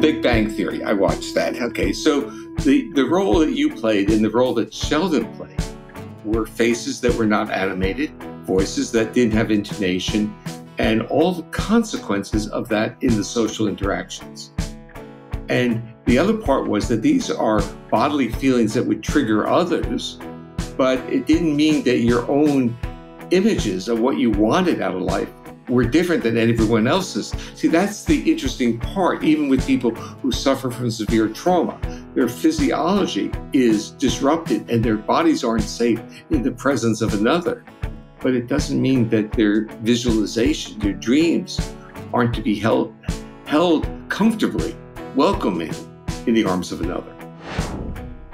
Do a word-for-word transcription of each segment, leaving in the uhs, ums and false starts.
Big Bang Theory. I watched that. Okay, so the, the role that you played and the role that Sheldon played were faces that were not animated, voices that didn't have intonation, and all the consequences of that in the social interactions. And the other part was that these are bodily feelings that would trigger others, but it didn't mean that your own images of what you wanted out of life were different than everyone else's. See, that's the interesting part, even with people who suffer from severe trauma. Their physiology is disrupted and their bodies aren't safe in the presence of another. But it doesn't mean that their visualization, their dreams, aren't to be held, held comfortably, welcoming in the arms of another.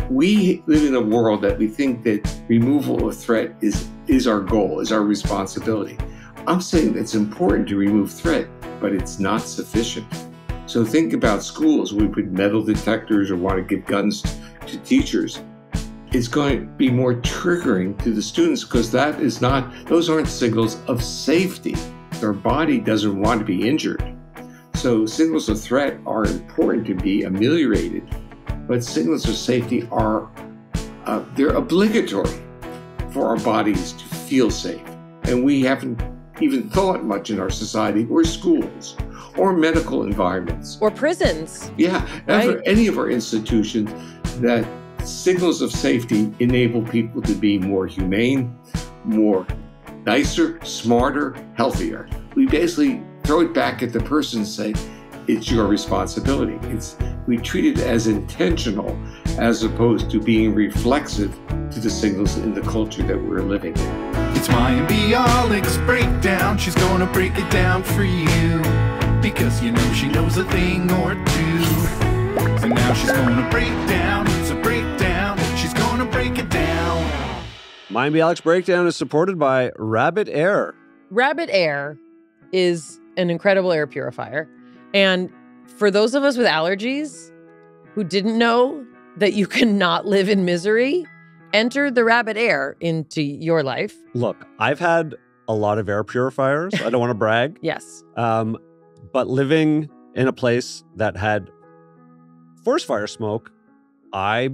We live in a world that we think that removal of threat is, is our goal, is our responsibility. I'm saying it's important to remove threat, but it's not sufficient. So think about schools. We put metal detectors or want to give guns to teachers. It's going to be more triggering to the students because that is not, those aren't signals of safety. Their body doesn't want to be injured. So signals of threat are important to be ameliorated, but signals of safety are, uh, they're obligatory for our bodies to feel safe. And we haven't even thought much in our society or schools or medical environments. Or prisons. Yeah, right? Or any of our institutions that signals of safety enable people to be more humane, more nicer, smarter, healthier. We basically throw it back at the person and say, it's your responsibility. It's, we treat it as intentional as opposed to being reflexive to the signals in the culture that we're living in. It's Mayim Bialik's breakdown. She's gonna break it down for you because you know she knows a thing or two. So now she's gonna break down. It's a breakdown. She's gonna break it down. Mayim Bialik's breakdown is supported by Rabbit Air. Rabbit Air is an incredible air purifier, and for those of us with allergies who didn't know that you cannot live in misery. Enter the Rabbit Air into your life. Look, I've had a lot of air purifiers. I don't want to brag. Yes. Um, but living in a place that had forest fire smoke, I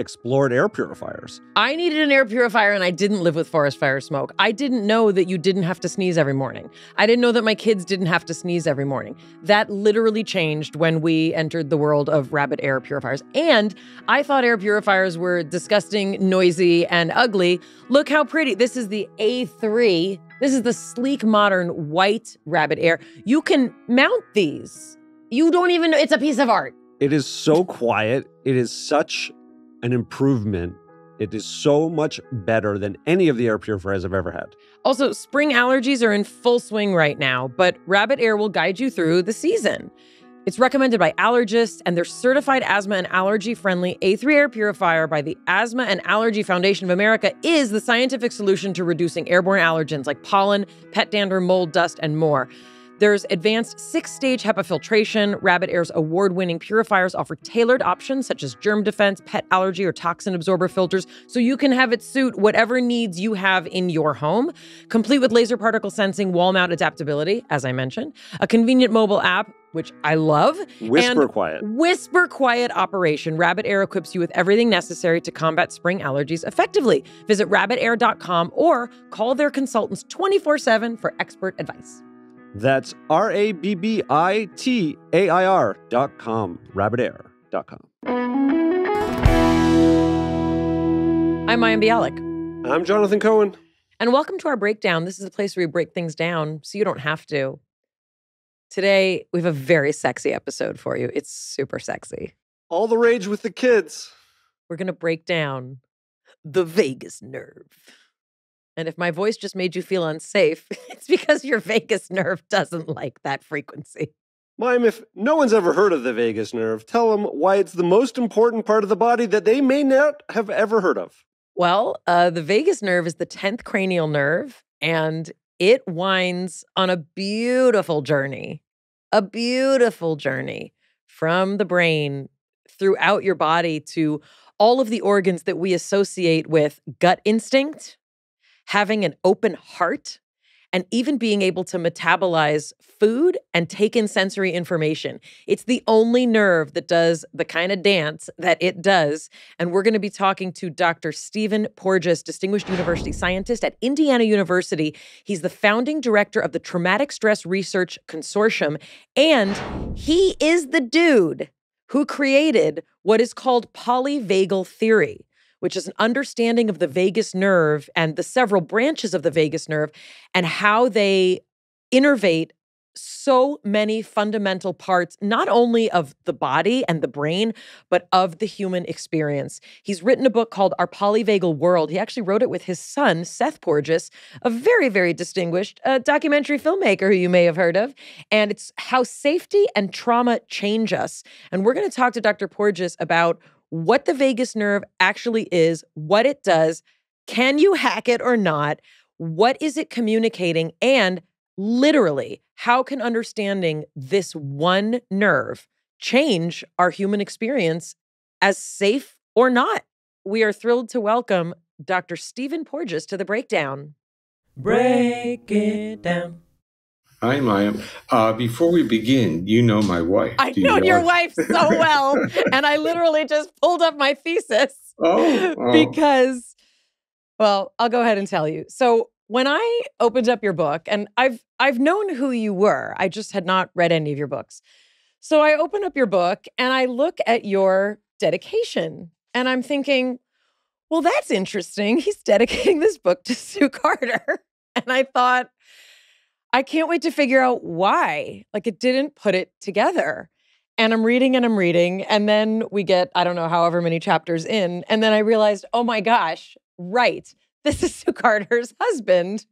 explored air purifiers. I needed an air purifier and I didn't live with forest fire smoke. I didn't know that you didn't have to sneeze every morning. I didn't know that my kids didn't have to sneeze every morning. That literally changed when we entered the world of Rabbit air purifiers. And I thought air purifiers were disgusting, noisy, and ugly. Look how pretty. This is the A three. This is the sleek, modern, white Rabbit Air. You can mount these. You don't even know. It's a piece of art. It is so quiet. It is such an improvement. It is so much better than any of the air purifiers I've ever had. Also, spring allergies are in full swing right now, but Rabbit Air will guide you through the season. It's recommended by allergists, and their certified asthma and allergy-friendly A three air purifier by the Asthma and Allergy Foundation of America is the scientific solution to reducing airborne allergens like pollen, pet dander, mold, dust, and more. There's advanced six-stage HEPA filtration. Rabbit Air's award-winning purifiers offer tailored options such as germ defense, pet allergy, or toxin absorber filters, so you can have it suit whatever needs you have in your home. Complete with laser particle sensing, wall-mount adaptability, as I mentioned, a convenient mobile app, which I love. Whisper and quiet. Whisper quiet operation. Rabbit Air equips you with everything necessary to combat spring allergies effectively. Visit rabbit air dot com or call their consultants twenty-four seven for expert advice. That's R A B B I T A I R dot com, rabbit air dot com. I'm Mayim Bialik. I'm Jonathan Cohen. And welcome to our breakdown. This is a place where we break things down so you don't have to. Today, we have a very sexy episode for you. It's super sexy. All the rage with the kids. We're going to break down the vagus nerve. And if my voice just made you feel unsafe, it's because your vagus nerve doesn't like that frequency. Mayim, if no one's ever heard of the vagus nerve, tell them why it's the most important part of the body that they may not have ever heard of. Well, uh, the vagus nerve is the tenth cranial nerve, and it winds on a beautiful journey, a beautiful journey from the brain throughout your body to all of the organs that we associate with gut instinct, having an open heart, and even being able to metabolize food and take in sensory information. It's the only nerve that does the kind of dance that it does. And we're going to be talking to Doctor Stephen Porges, distinguished university scientist at Indiana University. He's the founding director of the Traumatic Stress Research Consortium, and he is the dude who created what is called polyvagal theory, which is an understanding of the vagus nerve and the several branches of the vagus nerve and how they innervate so many fundamental parts, not only of the body and the brain, but of the human experience. He's written a book called Our Polyvagal World. He actually wrote it with his son, Seth Porges, a very, very distinguished uh, documentary filmmaker who you may have heard of. And it's how safety and trauma change us. And we're going to talk to Doctor Porges about what the vagus nerve actually is, what it does, can you hack it or not, what is it communicating, and literally, how can understanding this one nerve change our human experience as safe or not? We are thrilled to welcome Doctor Stephen Porges to The Breakdown. Break it down. Hi, Mayim. Uh, before we begin, you know my wife. I know you your wife so well, and I literally just pulled up my thesis oh, oh. because, well, I'll go ahead and tell you. So when I opened up your book, and I've I've known who you were, I just had not read any of your books. So I open up your book, and I look at your dedication, and I'm thinking, well, that's interesting. He's dedicating this book to Sue Carter. And I thought, I can't wait to figure out why. Like, it didn't put it together. And I'm reading and I'm reading. And then we get, I don't know, however many chapters in. And then I realized, oh my gosh, right. This is Sue Carter's husband.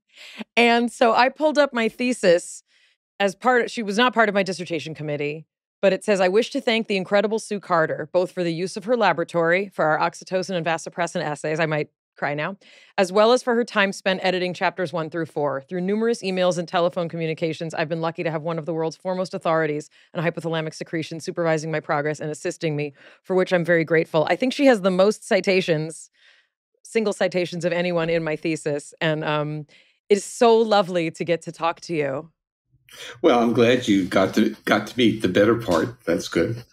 And so I pulled up my thesis as part of, she was not part of my dissertation committee, but it says, I wish to thank the incredible Sue Carter, both for the use of her laboratory, for our oxytocin and vasopressin assays. I might cry now, as well as for her time spent editing chapters one through four. Through numerous emails and telephone communications, I've been lucky to have one of the world's foremost authorities on hypothalamic secretion supervising my progress and assisting me, for which I'm very grateful. I think she has the most citations, single citations of anyone in my thesis. And um, it's so lovely to get to talk to you. Well, I'm glad you got to, got to meet the better part. That's good.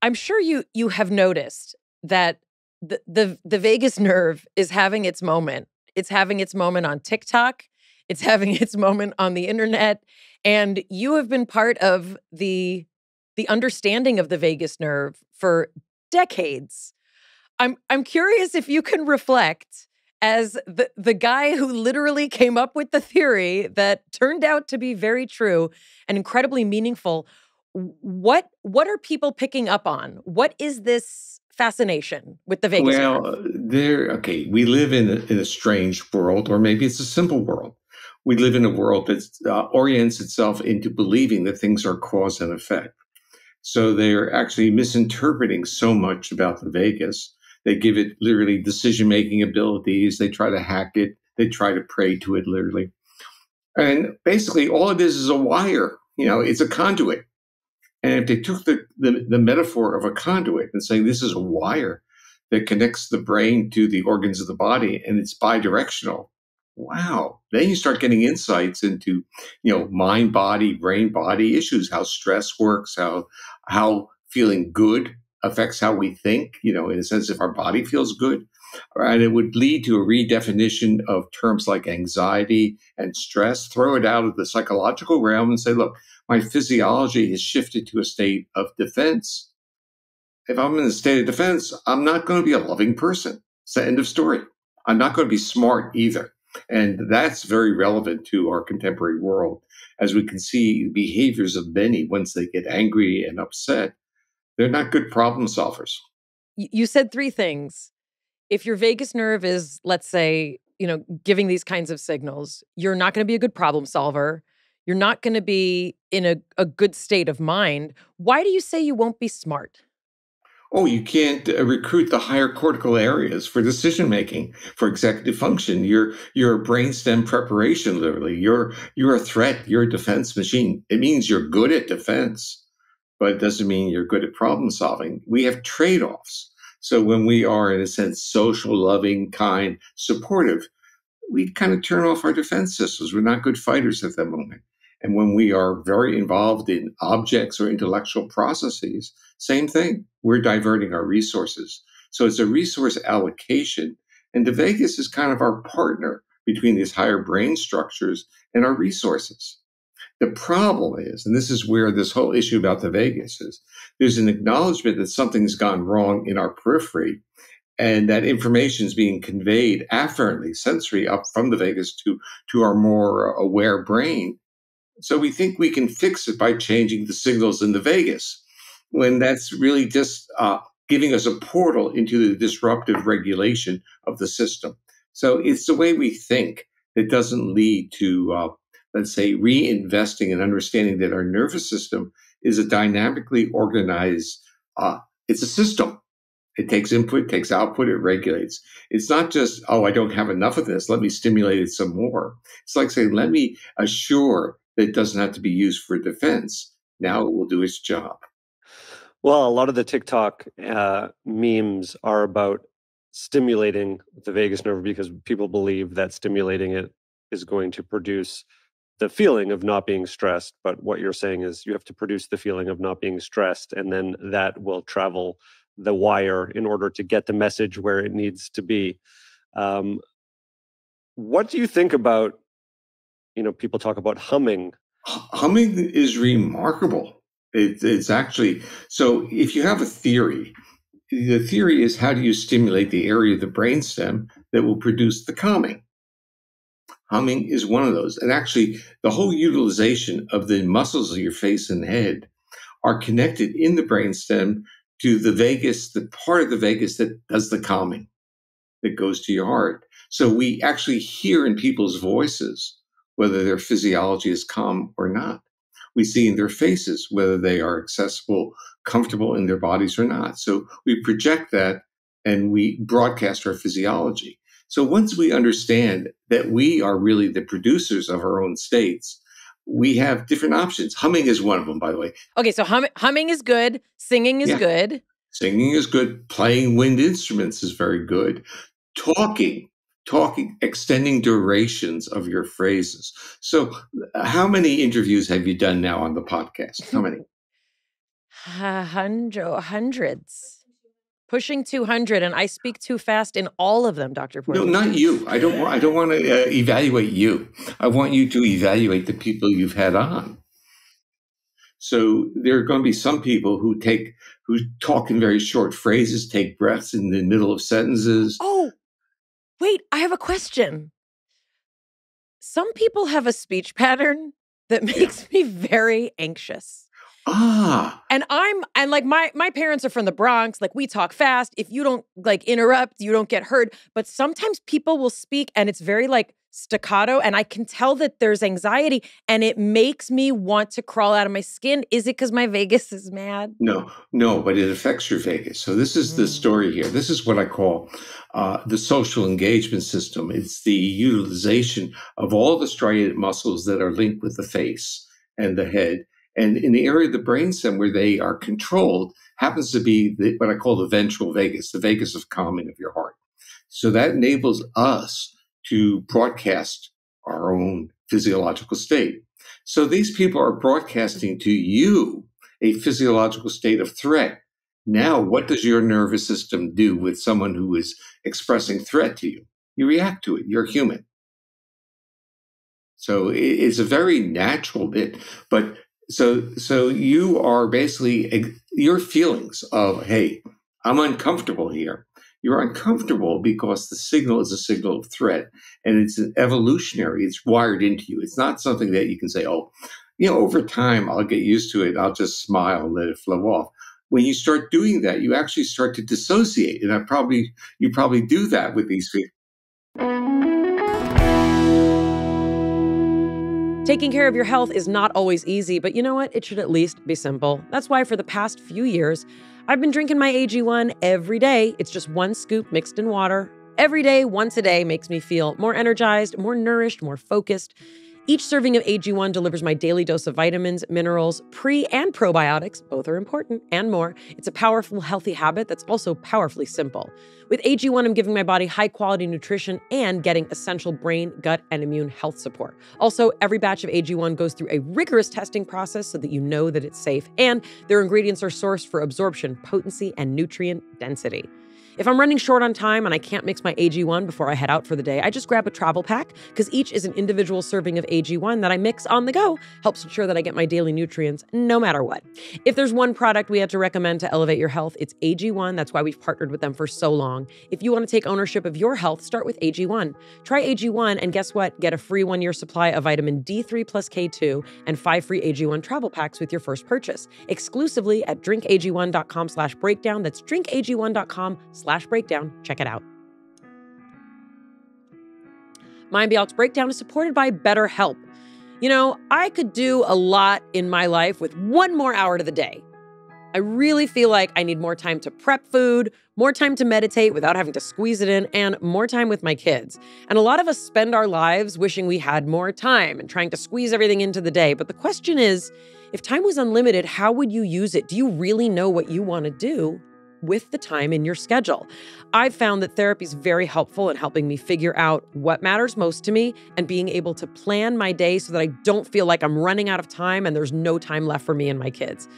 I'm sure you, you have noticed that The, the the vagus nerve is having its moment. It's having its moment on TikTok. It's having its moment on the internet. And you have been part of the the understanding of the vagus nerve for decades. I'm I'm curious if you can reflect as the, the guy who literally came up with the theory that turned out to be very true and incredibly meaningful. What what are people picking up on? What is this fascination with the vagus nerve? Well, there. Okay, we live in a, in a strange world, or maybe it's a simple world. We live in a world that uh, orients itself into believing that things are cause and effect. So they're actually misinterpreting so much about the vagus. They give it literally decision-making abilities. They try to hack it. They try to pray to it literally. And basically, all it is is a wire. You know, it's a conduit. And if they took the, the, the metaphor of a conduit and saying this is a wire that connects the brain to the organs of the body and it's bidirectional, wow. Then you start getting insights into, you know, mind, body, brain, body issues, how stress works, how, how feeling good affects how we think, you know, in a sense, if our body feels good. And it would lead to a redefinition of terms like anxiety and stress, throw it out of the psychological realm and say, look, my physiology has shifted to a state of defense. If I'm in a state of defense, I'm not going to be a loving person. It's the end of story. I'm not going to be smart either. And that's very relevant to our contemporary world. As we can see, behaviors of many, once they get angry and upset, they're not good problem solvers. You said three things. If your vagus nerve is, let's say, you know, giving these kinds of signals, you're not going to be a good problem solver. You're not going to be in a, a good state of mind. Why do you say you won't be smart? Oh, you can't uh, recruit the higher cortical areas for decision-making, for executive function. You're, you're a brainstem preparation, literally. You're, you're a threat. You're a defense machine. It means you're good at defense, but it doesn't mean you're good at problem solving. We have trade-offs. So when we are, in a sense, social, loving, kind, supportive, we kind of turn off our defense systems. We're not good fighters at that moment. And when we are very involved in objects or intellectual processes, same thing. We're diverting our resources. So it's a resource allocation. And the vagus is kind of our partner between these higher brain structures and our resources. The problem is, and this is where this whole issue about the vagus is, there's an acknowledgement that something's gone wrong in our periphery, and that information is being conveyed afferently, sensory, up from the vagus to, to our more aware brain. So we think we can fix it by changing the signals in the vagus, when that's really just uh, giving us a portal into the disruptive regulation of the system. So it's the way we think that doesn't lead to uh, let's say, reinvesting and understanding that our nervous system is a dynamically organized, uh, it's a system. It takes input, takes output, it regulates. It's not just, oh, I don't have enough of this, let me stimulate it some more. It's like saying, let me assure that it doesn't have to be used for defense. Now it will do its job. Well, a lot of the TikTok uh, memes are about stimulating the vagus nerve because people believe that stimulating it is going to produce the feeling of not being stressed, but what you're saying is you have to produce the feeling of not being stressed, and then that will travel the wire in order to get the message where it needs to be. Um, what do you think about, you know, people talk about humming? Humming is remarkable. It, it's actually, so if you have a theory, the theory is how do you stimulate the area of the brainstem that will produce the calming? Humming is one of those. And actually, the whole utilization of the muscles of your face and head are connected in the brainstem to the vagus, the part of the vagus that does the calming, that goes to your heart. So we actually hear in people's voices whether their physiology is calm or not. We see in their faces whether they are accessible, comfortable in their bodies or not. So we project that and we broadcast our physiology. So once we understand that we are really the producers of our own states, we have different options. Humming is one of them, by the way. Okay, so hum humming is good. Singing is yeah. good. Singing is good. Playing wind instruments is very good. Talking, talking, extending durations of your phrases. So how many interviews have you done now on the podcast? How many? Uh, hundred, hundreds. Pushing two hundred, and I speak too fast in all of them, Doctor Porges. No, not you. I don't, I don't want to uh, evaluate you. I want you to evaluate the people you've had on. So there are going to be some people who take, who talk in very short phrases, take breaths in the middle of sentences. Oh, wait, I have a question. Some people have a speech pattern that makes yeah. me very anxious. Ah. And I'm, and like my, my parents are from the Bronx. Like we talk fast. If you don't like interrupt, you don't get heard. But sometimes people will speak and it's very like staccato. And I can tell that there's anxiety and it makes me want to crawl out of my skin. Is it because my vagus is mad? No, no, but it affects your vagus. So this is mm. the story here. This is what I call uh, the social engagement system. It's the utilization of all the striated muscles that are linked with the face and the head. And in the area of the brainstem where they are controlled happens to be the, what I call the ventral vagus, the vagus of calming of your heart. So that enables us to broadcast our own physiological state. So these people are broadcasting to you a physiological state of threat. Now, what does your nervous system do with someone who is expressing threat to you? You react to it. You're human. So it's a very natural bit, but So, so you are basically, your feelings of, hey, I'm uncomfortable here. You're uncomfortable because the signal is a signal of threat, and it's an evolutionary, it's wired into you. It's not something that you can say, oh, you know, over time, I'll get used to it. I'll just smile and let it flow off. When you start doing that, you actually start to dissociate. And I probably, you probably do that with these people. Taking care of your health is not always easy, but you know what? It should at least be simple. That's why for the past few years, I've been drinking my A G one every day. It's just one scoop mixed in water. Every day, once a day, makes me feel more energized, more nourished, more focused. Each serving of A G one delivers my daily dose of vitamins, minerals, pre and probiotics, both are important, and more. It's a powerful, healthy habit that's also powerfully simple. With A G one, I'm giving my body high-quality nutrition and getting essential brain, gut, and immune health support. Also, every batch of A G one goes through a rigorous testing process so that you know that it's safe, and their ingredients are sourced for absorption, potency, and nutrient density. If I'm running short on time and I can't mix my A G one before I head out for the day, I just grab a travel pack, because each is an individual serving of A G one that I mix on the go, helps ensure that I get my daily nutrients no matter what. If there's one product we had to recommend to elevate your health, it's A G one. That's why we've partnered with them for so long. If you want to take ownership of your health, start with A G one. Try A G one, and guess what? Get a free one-year supply of vitamin D three plus K two and five free A G one travel packs with your first purchase, exclusively at drink A G one dot com slash breakdown. That's drink A G one dot com slash breakdown. Check it out. Mayim Bialik's Breakdown is supported by BetterHelp. You know, I could do a lot in my life with one more hour to the day. I really feel like I need more time to prep food, more time to meditate without having to squeeze it in, and more time with my kids. And a lot of us spend our lives wishing we had more time and trying to squeeze everything into the day. But the question is, if time was unlimited, how would you use it? Do you really know what you want to do with the time in your schedule? I've found that therapy is very helpful in helping me figure out what matters most to me and being able to plan my day so that I don't feel like I'm running out of time and there's no time left for me and my kids.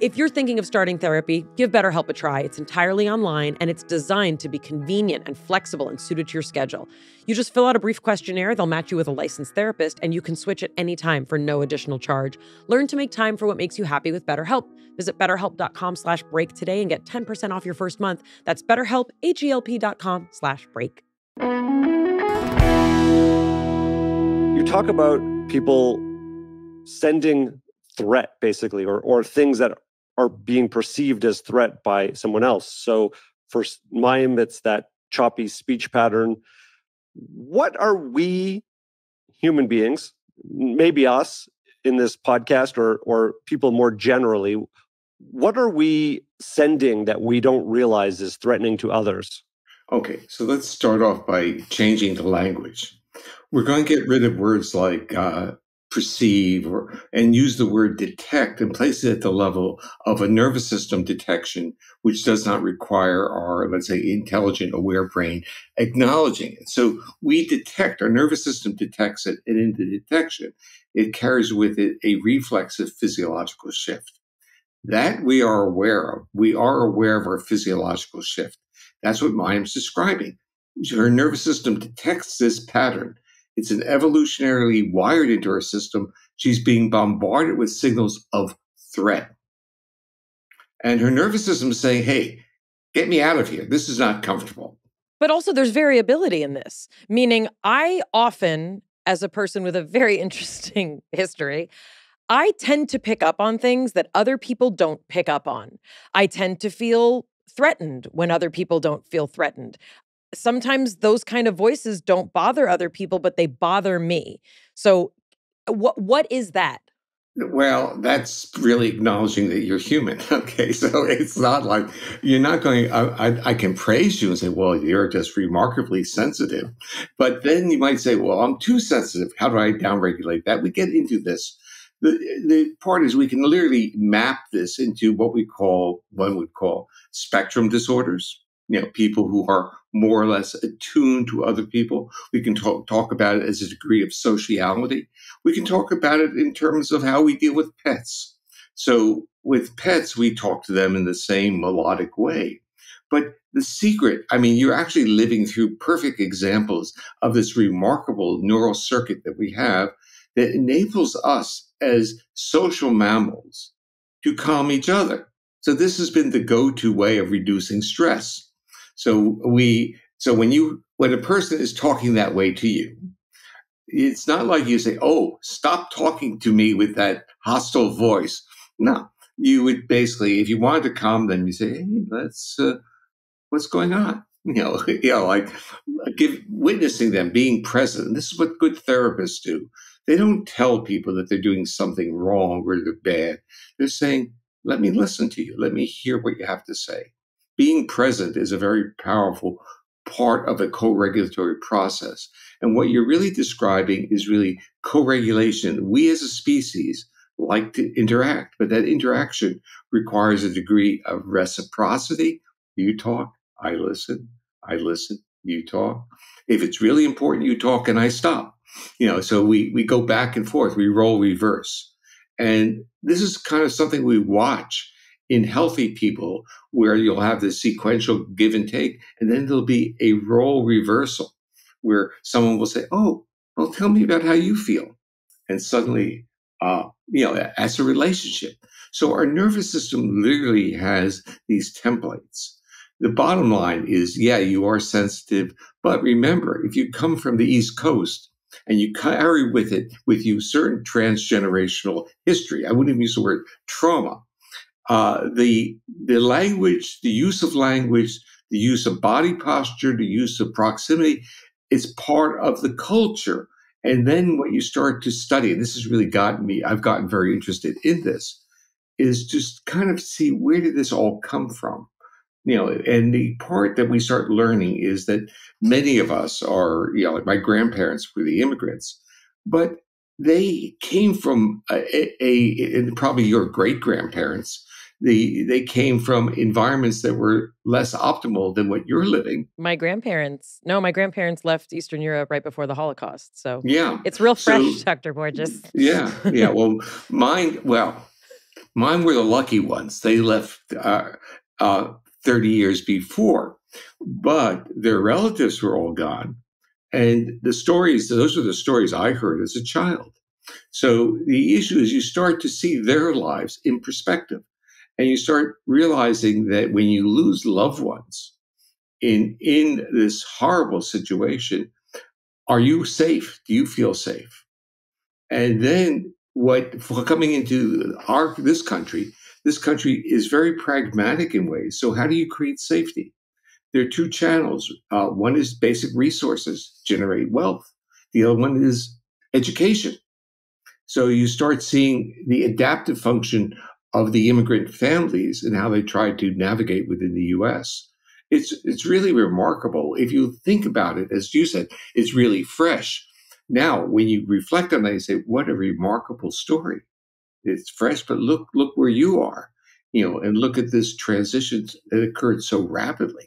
If you're thinking of starting therapy, give BetterHelp a try. It's entirely online, and it's designed to be convenient and flexible and suited to your schedule. You just fill out a brief questionnaire, they'll match you with a licensed therapist, and you can switch at any time for no additional charge. Learn to make time for what makes you happy with BetterHelp. Visit BetterHelp dot com slash break today and get ten percent off your first month. That's BetterHelp, H E L P dot com slash break. You talk about people sending threat, basically, or or things that are being perceived as threat by someone else. So for Mayim, it's that choppy speech pattern. What are we human beings, maybe us in this podcast or or people more generally, what are we sending that we don't realize is threatening to others? Okay, so let's start off by changing the language. We're going to get rid of words like uh, perceive or, and use the word detect and place it at the level of a nervous system detection, which does not require our, let's say, intelligent, aware brain acknowledging it. So we detect, our nervous system detects it, and in the detection, it carries with it a reflexive physiological shift. That we are aware of. We are aware of our physiological shift. That's what Mayim's describing. Her nervous system detects this pattern. It's an evolutionarily wired into her system. She's being bombarded with signals of threat. And her nervous system is saying, hey, get me out of here. This is not comfortable. But also there's variability in this, meaning I often, as a person with a very interesting history, I tend to pick up on things that other people don't pick up on. I tend to feel threatened when other people don't feel threatened. Sometimes those kind of voices don't bother other people, but they bother me. So what what is that? Well, that's really acknowledging that you're human. Okay, so it's not like you're not going, I, I, I can praise you and say, well, you're just remarkably sensitive. But then you might say, well, I'm too sensitive. How do I downregulate that? We get into this. The, the part is we can literally map this into what we call, one would call spectrum disorders. You know, people who are more or less attuned to other people. We can talk, talk about it as a degree of sociality. We can talk about it in terms of how we deal with pets. So with pets, we talk to them in the same melodic way. But the secret, I mean, you're actually living through perfect examples of this remarkable neural circuit that we have that enables us as social mammals to calm each other. So this has been the go-to way of reducing stress. So we, so when you, when a person is talking that way to you, it's not like you say, oh, stop talking to me with that hostile voice. No, you would basically, if you wanted to calm them, you say, hey, let's, uh, what's going on? You know, you know, like give, witnessing them, being present. And this is what good therapists do. They don't tell people that they're doing something wrong or they're bad. They're saying, let me listen to you. Let me hear what you have to say. Being present is a very powerful part of a co-regulatory process. And what you're really describing is really co-regulation. We as a species like to interact, but that interaction requires a degree of reciprocity. You talk, I listen, I listen, you talk. If it's really important, you talk and I stop. You know, so we, we go back and forth, we roll reverse. And this is kind of something we watch in healthy people, where you'll have this sequential give and take, and then there'll be a role reversal where someone will say, oh, well, tell me about how you feel. And suddenly, uh, you know, that's a relationship. So our nervous system literally has these templates. The bottom line is, yeah, you are sensitive, but remember, if you come from the East Coast, and you carry with it, with you, certain transgenerational history. I wouldn't even use the word trauma. Uh, the, the language, the use of language, the use of body posture, the use of proximity is part of the culture. And then what you start to study, and this has really gotten me, I've gotten very interested in this, is just kind of see where did this all come from? You know, and the part that we start learning is that many of us are, you know, like my grandparents were the immigrants, but they came from a, a, a and probably your great grandparents, the, they came from environments that were less optimal than what you're living. My grandparents, no, my grandparents left Eastern Europe right before the Holocaust. So yeah, it's real fresh, so, Doctor Porges. Yeah, yeah. Well, mine, well, mine were the lucky ones. They left, uh, uh, thirty years before, but their relatives were all gone. And the stories, those are the stories I heard as a child. So the issue is you start to see their lives in perspective. And you start realizing that when you lose loved ones in, in this horrible situation, are you safe? Do you feel safe? And then what, for coming into our, this country, This country is very pragmatic in ways. So how do you create safety? There are two channels. Uh, one is basic resources, generate wealth. The other one is education. So you start seeing the adaptive function of the immigrant families and how they try to navigate within the U S. It's, it's really remarkable. If you think about it, as you said, it's really fresh. Now, when you reflect on that, you say, what a remarkable story. It's fresh, but look, look where you are, you know, and look at this transition that occurred so rapidly.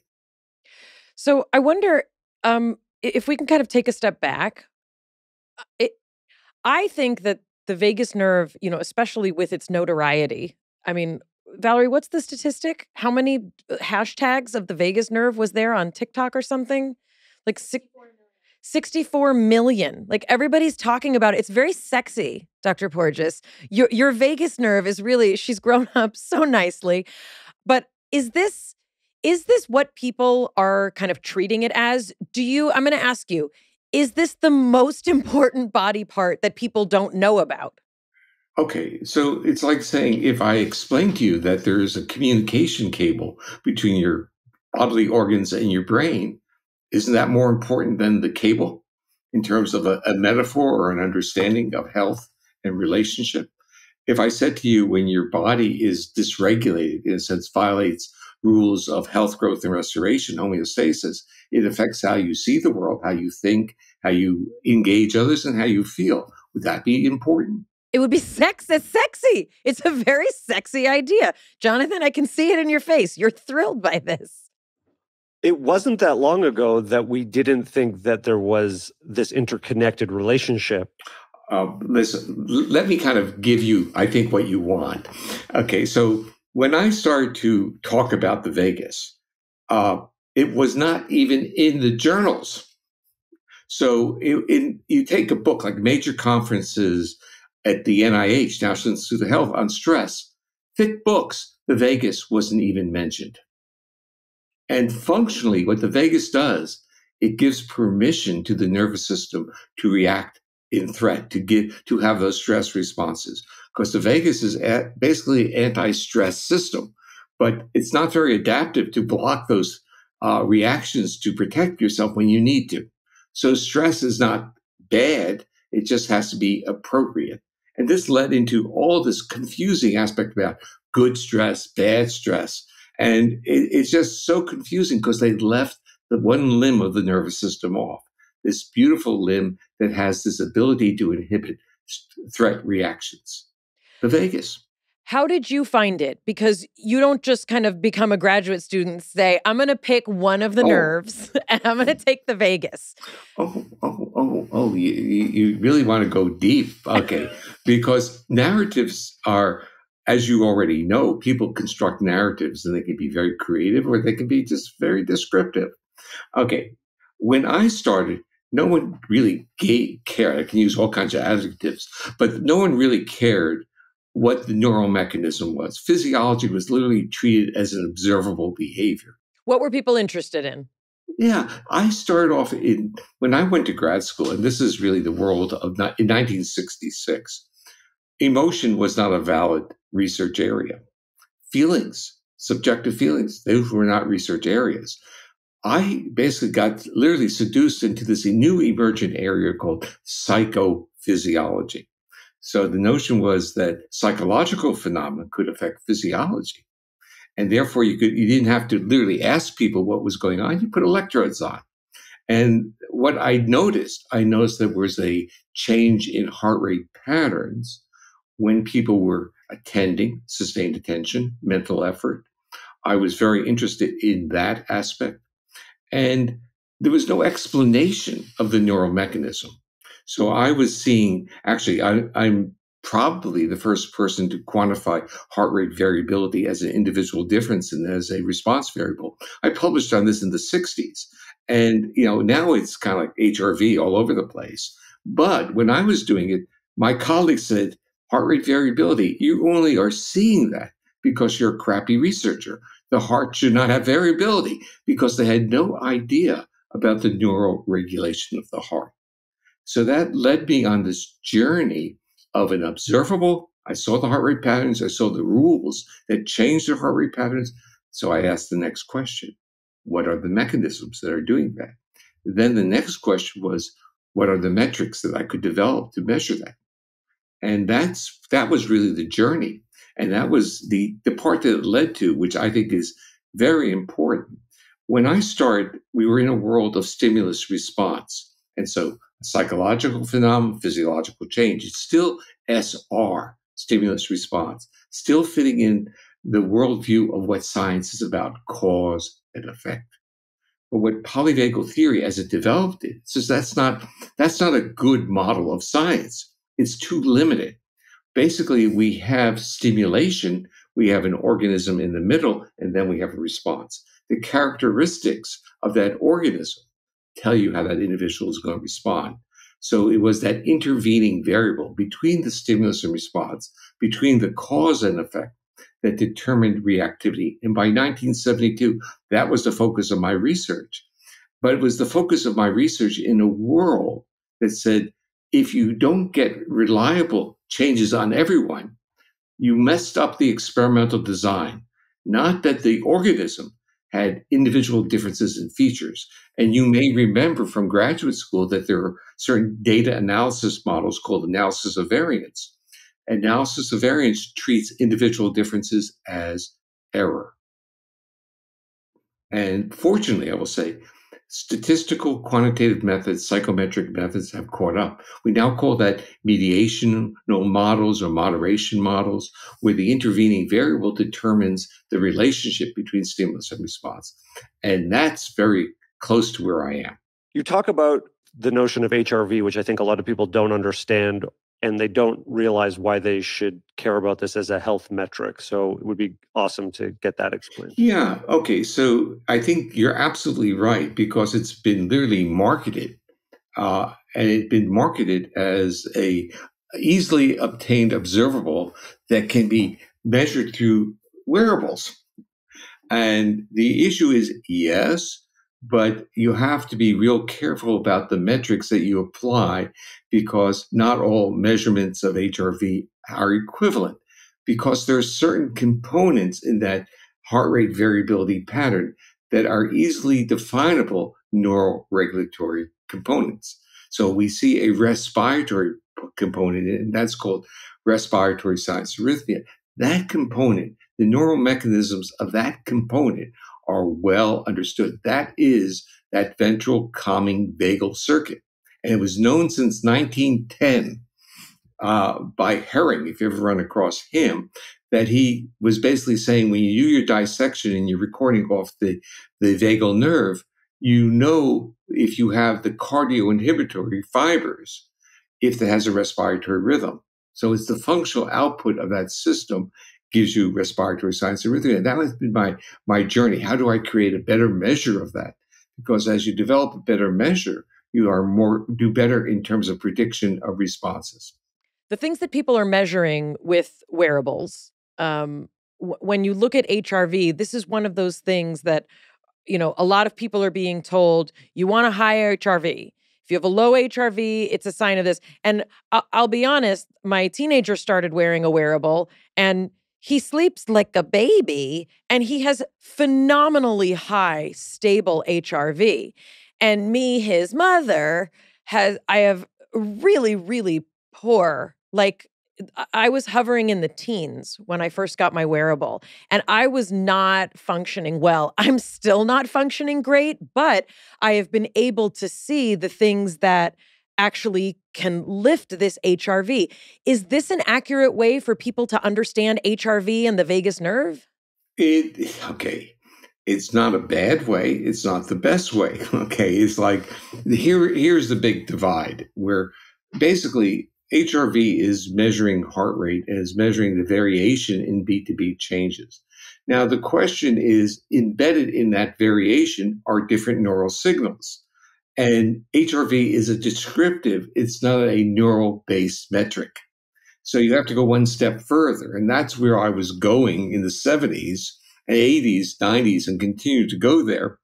So I wonder um, if we can kind of take a step back. It, I think that the vagus nerve, you know, especially with its notoriety, I mean, Valerie, what's the statistic? How many hashtags of the vagus nerve was there on TikTok or something? Like six. sixty-four million. Like everybody's talking about it. It's very sexy, Doctor Porges. Your, your vagus nerve is really, she's grown up so nicely. But is this, is this what people are kind of treating it as? Do you, I'm going to ask you, is this the most important body part that people don't know about? Okay, so it's like saying, if I explain to you that there is a communication cable between your bodily organs and your brain, isn't that more important than the cable in terms of a, a metaphor or an understanding of health and relationship? If I said to you, when your body is dysregulated, in a sense, violates rules of health, growth, and restoration, homeostasis, it affects how you see the world, how you think, how you engage others, and how you feel. Would that be important? It would be sex. It's sexy. It's a very sexy idea. Jonathan, I can see it in your face. You're thrilled by this. It wasn't that long ago that we didn't think that there was this interconnected relationship. Uh, listen, let me kind of give you, I think, what you want. Okay, so when I started to talk about the vagus, uh, it was not even in the journals. So it, it, you take a book like major conferences at the N I H, National Institute of Health, on stress, thick books, the vagus wasn't even mentioned. And functionally, what the vagus does, it gives permission to the nervous system to react in threat, to give, to have those stress responses. Because the vagus is at basically an anti-stress system, but it's not very adaptive to block those uh, reactions to protect yourself when you need to. So stress is not bad. It just has to be appropriate. And this led into all this confusing aspect about good stress, bad stress. And it, it's just so confusing because they left the one limb of the nervous system off, this beautiful limb that has this ability to inhibit threat reactions, the vagus. How did you find it? Because you don't just kind of become a graduate student and say, I'm going to pick one of the oh. nerves and I'm going to take the vagus. Oh, oh, oh, oh, you, you really want to go deep. Okay. Because narratives are, as you already know, people construct narratives and they can be very creative or they can be just very descriptive. Okay. When I started, no one really cared. I can use all kinds of adjectives, but no one really cared what the neural mechanism was. Physiology was literally treated as an observable behavior. What were people interested in? Yeah, I started off in, when I went to grad school, and this is really the world of, not, in nineteen sixty-six, emotion was not a valid research area. Feelings, subjective feelings, those were not research areas. I basically got literally seduced into this new emergent area called psychophysiology. So the notion was that psychological phenomena could affect physiology. And therefore, you could you didn't have to literally ask people what was going on. You put electrodes on. And what I noticed, I noticed there was a change in heart rate patterns when people were attending, sustained attention, mental effort. I was very interested in that aspect. And there was no explanation of the neural mechanism. So I was seeing, actually, I, I'm probably the first person to quantify heart rate variability as an individual difference and as a response variable. I published on this in the sixties. And, you know, now it's kind of like H R V all over the place. But when I was doing it, my colleagues said, heart rate variability, you only are seeing that because you're a crappy researcher. The heart should not have variability, because they had no idea about the neural regulation of the heart. So that led me on this journey of an observable, I saw the heart rate patterns, I saw the rules that changed the heart rate patterns. So I asked the next question, what are the mechanisms that are doing that? Then the next question was, what are the metrics that I could develop to measure that? And that's that was really the journey. And that was the, the part that it led to, which I think is very important. When I started, we were in a world of stimulus response. And so psychological phenomenon, physiological change. It's still S R, stimulus response, still fitting in the worldview of what science is about, cause and effect. But what polyvagal theory, as it developed it, says that's not, that's not a good model of science. It's too limited. Basically, we have stimulation, we have an organism in the middle, and then we have a response. The characteristics of that organism tell you how that individual is going to respond. So it was that intervening variable between the stimulus and response, between the cause and effect, that determined reactivity. And by nineteen seventy-two, that was the focus of my research. But it was the focus of my research in a world that said, if you don't get reliable changes on everyone, you messed up the experimental design. Not that the organism had individual differences in features. And you may remember from graduate school that there are certain data analysis models called analysis of variance. Analysis of variance treats individual differences as error. And fortunately, I will say, statistical quantitative methods, psychometric methods have caught up. We now call that mediational models or moderation models, where the intervening variable determines the relationship between stimulus and response. And that's very close to where I am. You talk about the notion of H R V, which I think a lot of people don't understand, and they don't realize why they should care about this as a health metric. So it would be awesome to get that explained. Yeah. Okay. So I think you're absolutely right, because it's been literally marketed uh, and it's been marketed as a easily obtained observable that can be measured through wearables. And the issue is, yes, but you have to be real careful about the metrics that you apply, because not all measurements of H R V are equivalent, because there are certain components in that heart rate variability pattern that are easily definable neural regulatory components. So we see a respiratory component, and that's called respiratory sinus arrhythmia. That component, the neural mechanisms of that component are well understood. That is that ventral calming vagal circuit. And it was known since nineteen ten uh, by Herring, if you ever run across him, that he was basically saying when you do your dissection and you're recording off the, the vagal nerve, you know if you have the cardioinhibitory fibers, if it has a respiratory rhythm. So it's the functional output of that system gives you respiratory science and arrhythmia. And that has been my, my journey. How do I create a better measure of that? Because as you develop a better measure, you are more do better in terms of prediction of responses. The things that people are measuring with wearables, um, w- when you look at H R V, this is one of those things that, you know, a lot of people are being told, you want a high H R V. If you have a low H R V, it's a sign of this. And I'll, I'll be honest, my teenager started wearing a wearable and he sleeps like a baby and he has phenomenally high, stable H R V. And me, his mother, has, I have really, really poor, like I was hovering in the teens when I first got my wearable and I was not functioning well. I'm still not functioning great, but I have been able to see the things that actually can lift this H R V. Is this an accurate way for people to understand H R V and the vagus nerve? It, okay. It's not a bad way. It's not the best way. Okay. It's like, here, here's the big divide where basically H R V is measuring heart rate and is measuring the variation in beat-to-beat changes. Now, the question is, embedded in that variation are different neural signals. And H R V is a descriptive. It's not a neural-based metric. So you have to go one step further. And that's where I was going in the seventies, eighties, nineties, and continued to go there.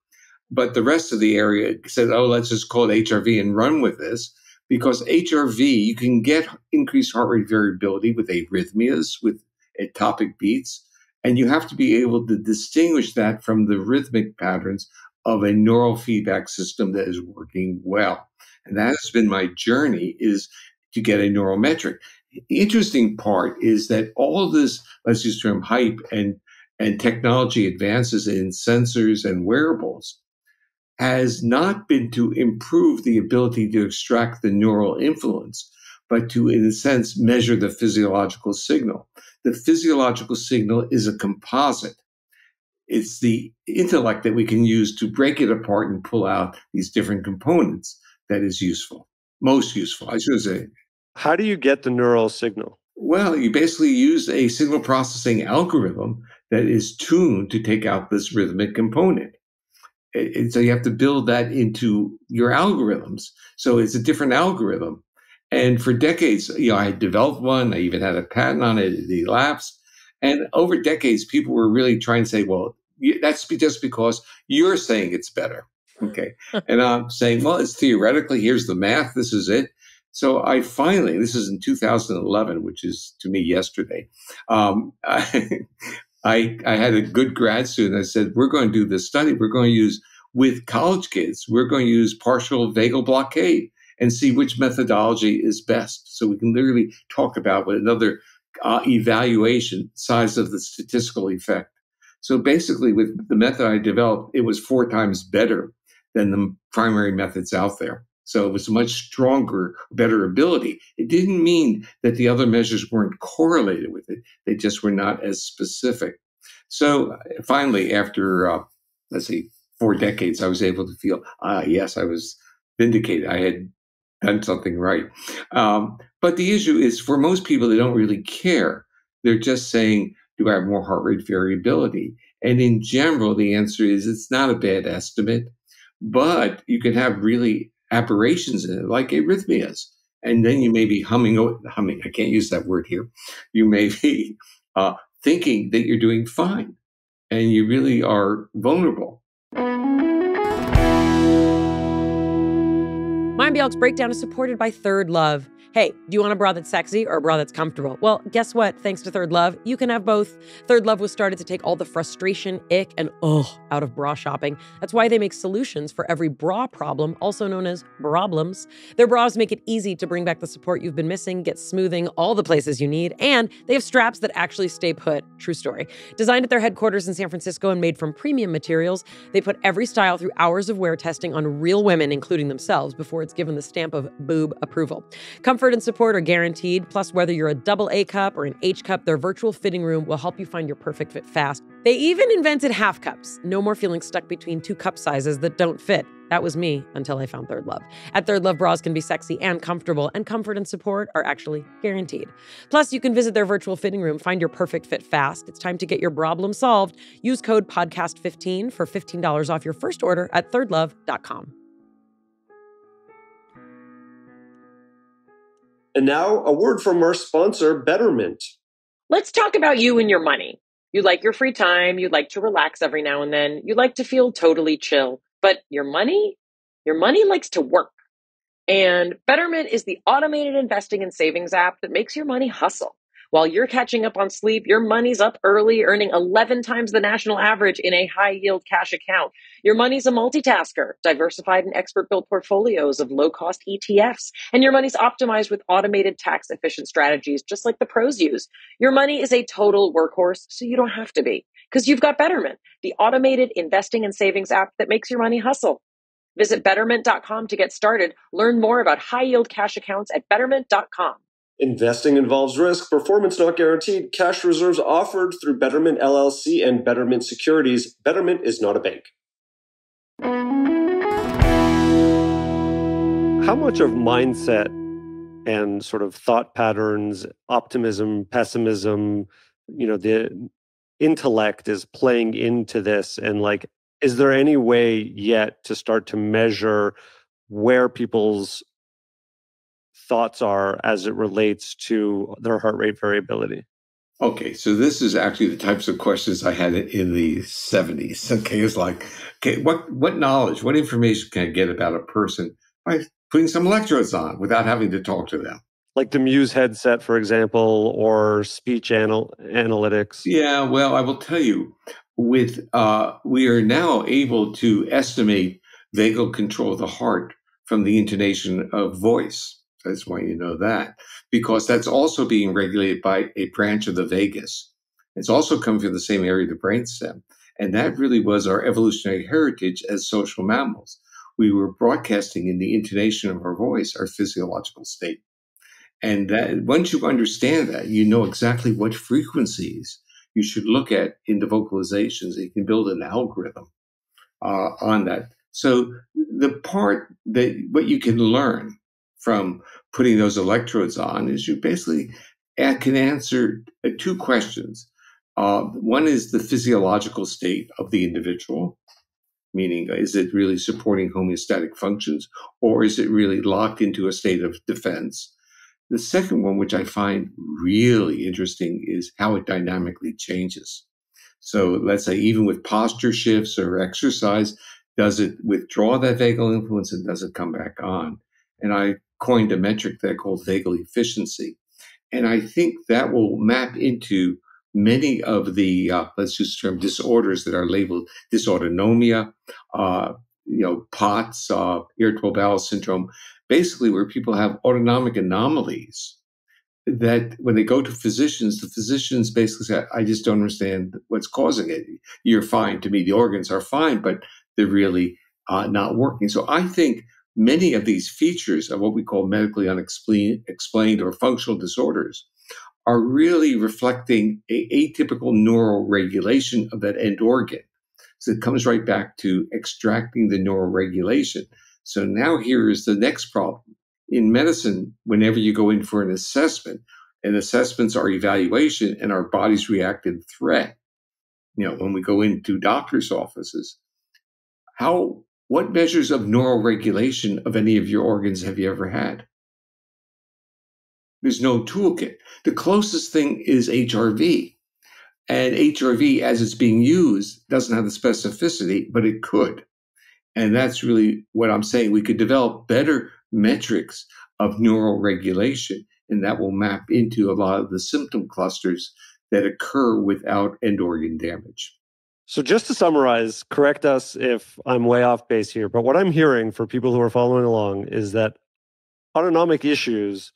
But the rest of the area said, oh, let's just call it H R V and run with this. Because H R V, you can get increased heart rate variability with arrhythmias, with ectopic beats, and you have to be able to distinguish that from the rhythmic patterns of a neural feedback system that is working well. And that has been my journey, is to get a neural metric. The interesting part is that all this, let's use the term hype, and, and technology advances in sensors and wearables, has not been to improve the ability to extract the neural influence, but to, in a sense, measure the physiological signal. The physiological signal is a composite. It's the intellect that we can use to break it apart and pull out these different components that is useful, most useful, I should say. How do you get the neural signal? Well, you basically use a signal processing algorithm that is tuned to take out this rhythmic component. And so you have to build that into your algorithms. So it's a different algorithm. And for decades, you know, I developed one. I even had a patent on it. It elapsed. And over decades, people were really trying to say, well, that's just because you're saying it's better. Okay. And I'm saying, well, it's theoretically, here's the math. This is it. So I finally, this is in two thousand eleven, which is to me yesterday. Um, I, I, I had a good grad student. I said, we're going to do this study. We're going to use, with college kids, we're going to use partial vagal blockade and see which methodology is best. So we can literally talk about what another uh, evaluation size of the statistical effect. So basically, with the method I developed, it was four times better than the primary methods out there. So it was much stronger, better ability. It didn't mean that the other measures weren't correlated with it. They just were not as specific. So finally, after, uh, let's see, four decades, I was able to feel, ah, yes, I was vindicated. I had done something right. Um, but the issue is, for most people, they don't really care. They're just saying, do I have more heart rate variability? And in general, the answer is it's not a bad estimate, but you can have really aberrations in it, like arrhythmias. And then you may be humming, humming, I can't use that word here. You may be uh, thinking that you're doing fine, and you really are vulnerable. Mayim Bialik's breakdown is supported by Third Love. Hey, do you want a bra that's sexy or a bra that's comfortable? Well, guess what? Thanks to Third Love, you can have both. Third Love was started to take all the frustration, ick, and ugh out of bra shopping. That's why they make solutions for every bra problem, also known as problems. Their bras make it easy to bring back the support you've been missing, get smoothing all the places you need, and they have straps that actually stay put. True story. Designed at their headquarters in San Francisco and made from premium materials, they put every style through hours of wear testing on real women, including themselves, before it's given the stamp of boob approval. Comfort and support are guaranteed. Plus, whether you're a double A cup or an H cup, their virtual fitting room will help you find your perfect fit fast. They even invented half cups. No more feeling stuck between two cup sizes that don't fit. That was me until I found Third Love. At Third Love, bras can be sexy and comfortable, and comfort and support are actually guaranteed. Plus, you can visit their virtual fitting room, find your perfect fit fast. It's time to get your problem solved. Use code podcast fifteen for fifteen dollars off your first order at third love dot com. And now, a word from our sponsor, Betterment. Let's talk about you and your money. You like your free time, you like to relax every now and then, you like to feel totally chill. But your money, your money likes to work. And Betterment is the automated investing and savings app that makes your money hustle. While you're catching up on sleep, your money's up early, earning eleven times the national average in a high-yield cash account. Your money's a multitasker, diversified and expert-built portfolios of low-cost E T Fs. And your money's optimized with automated tax-efficient strategies, just like the pros use. Your money is a total workhorse, so you don't have to be, because you've got Betterment, the automated investing and savings app that makes your money hustle. Visit betterment dot com to get started. Learn more about high-yield cash accounts at betterment dot com. Investing involves risk, performance not guaranteed, cash reserves offered through Betterment L L C and Betterment Securities. Betterment is not a bank. How much of mindset and sort of thought patterns, optimism, pessimism, you know, the intellect is playing into this? And like, is there any way yet to start to measure where people's thoughts are as it relates to their heart rate variability? Okay, so this is actually the types of questions I had in the seventies. Okay, it's like, okay, what what knowledge, what information can I get about a person by putting some electrodes on without having to talk to them? Like the Muse headset, for example, or speech anal- analytics. Yeah, well, I will tell you, with uh, we are now able to estimate vagal control of the heart from the intonation of voice. That's why you know that, because that's also being regulated by a branch of the vagus. It's also coming from the same area of the brainstem. And that really was our evolutionary heritage as social mammals. We were broadcasting in the intonation of our voice, our physiological state. And that once you understand that, you know exactly what frequencies you should look at in the vocalizations. You can build an algorithm uh, on that. So the part that what you can learn from putting those electrodes on is you basically can answer two questions. Uh, one is the physiological state of the individual, meaning is it really supporting homeostatic functions, or is it really locked into a state of defense? The second one, which I find really interesting, is how it dynamically changes. So let's say even with posture shifts or exercise, does it withdraw that vagal influence and does it come back on? And I coined a metric that I call vagal efficiency. And I think that will map into many of the, uh, let's use the term, disorders that are labeled dysautonomia, uh, you know, POTS, uh, irritable bowel syndrome, basically where people have autonomic anomalies that when they go to physicians, the physicians basically say, I just don't understand what's causing it. You're fine. To me, the organs are fine, but they're really uh, not working. So I think many of these features of what we call medically unexplained or functional disorders are really reflecting a atypical neural regulation of that end organ. So it comes right back to extracting the neural regulation. So now here is the next problem. In medicine, whenever you go in for an assessment, and assessments are evaluation and our bodies react in threat. You know, when we go into doctors' offices, how... what measures of neural regulation of any of your organs have you ever had? There's no toolkit. The closest thing is H R V. And H R V, as it's being used, doesn't have the specificity, but it could. And that's really what I'm saying. We could develop better metrics of neural regulation, and that will map into a lot of the symptom clusters that occur without end organ damage. So just to summarize, correct us if I'm way off base here, but what I'm hearing for people who are following along is that autonomic issues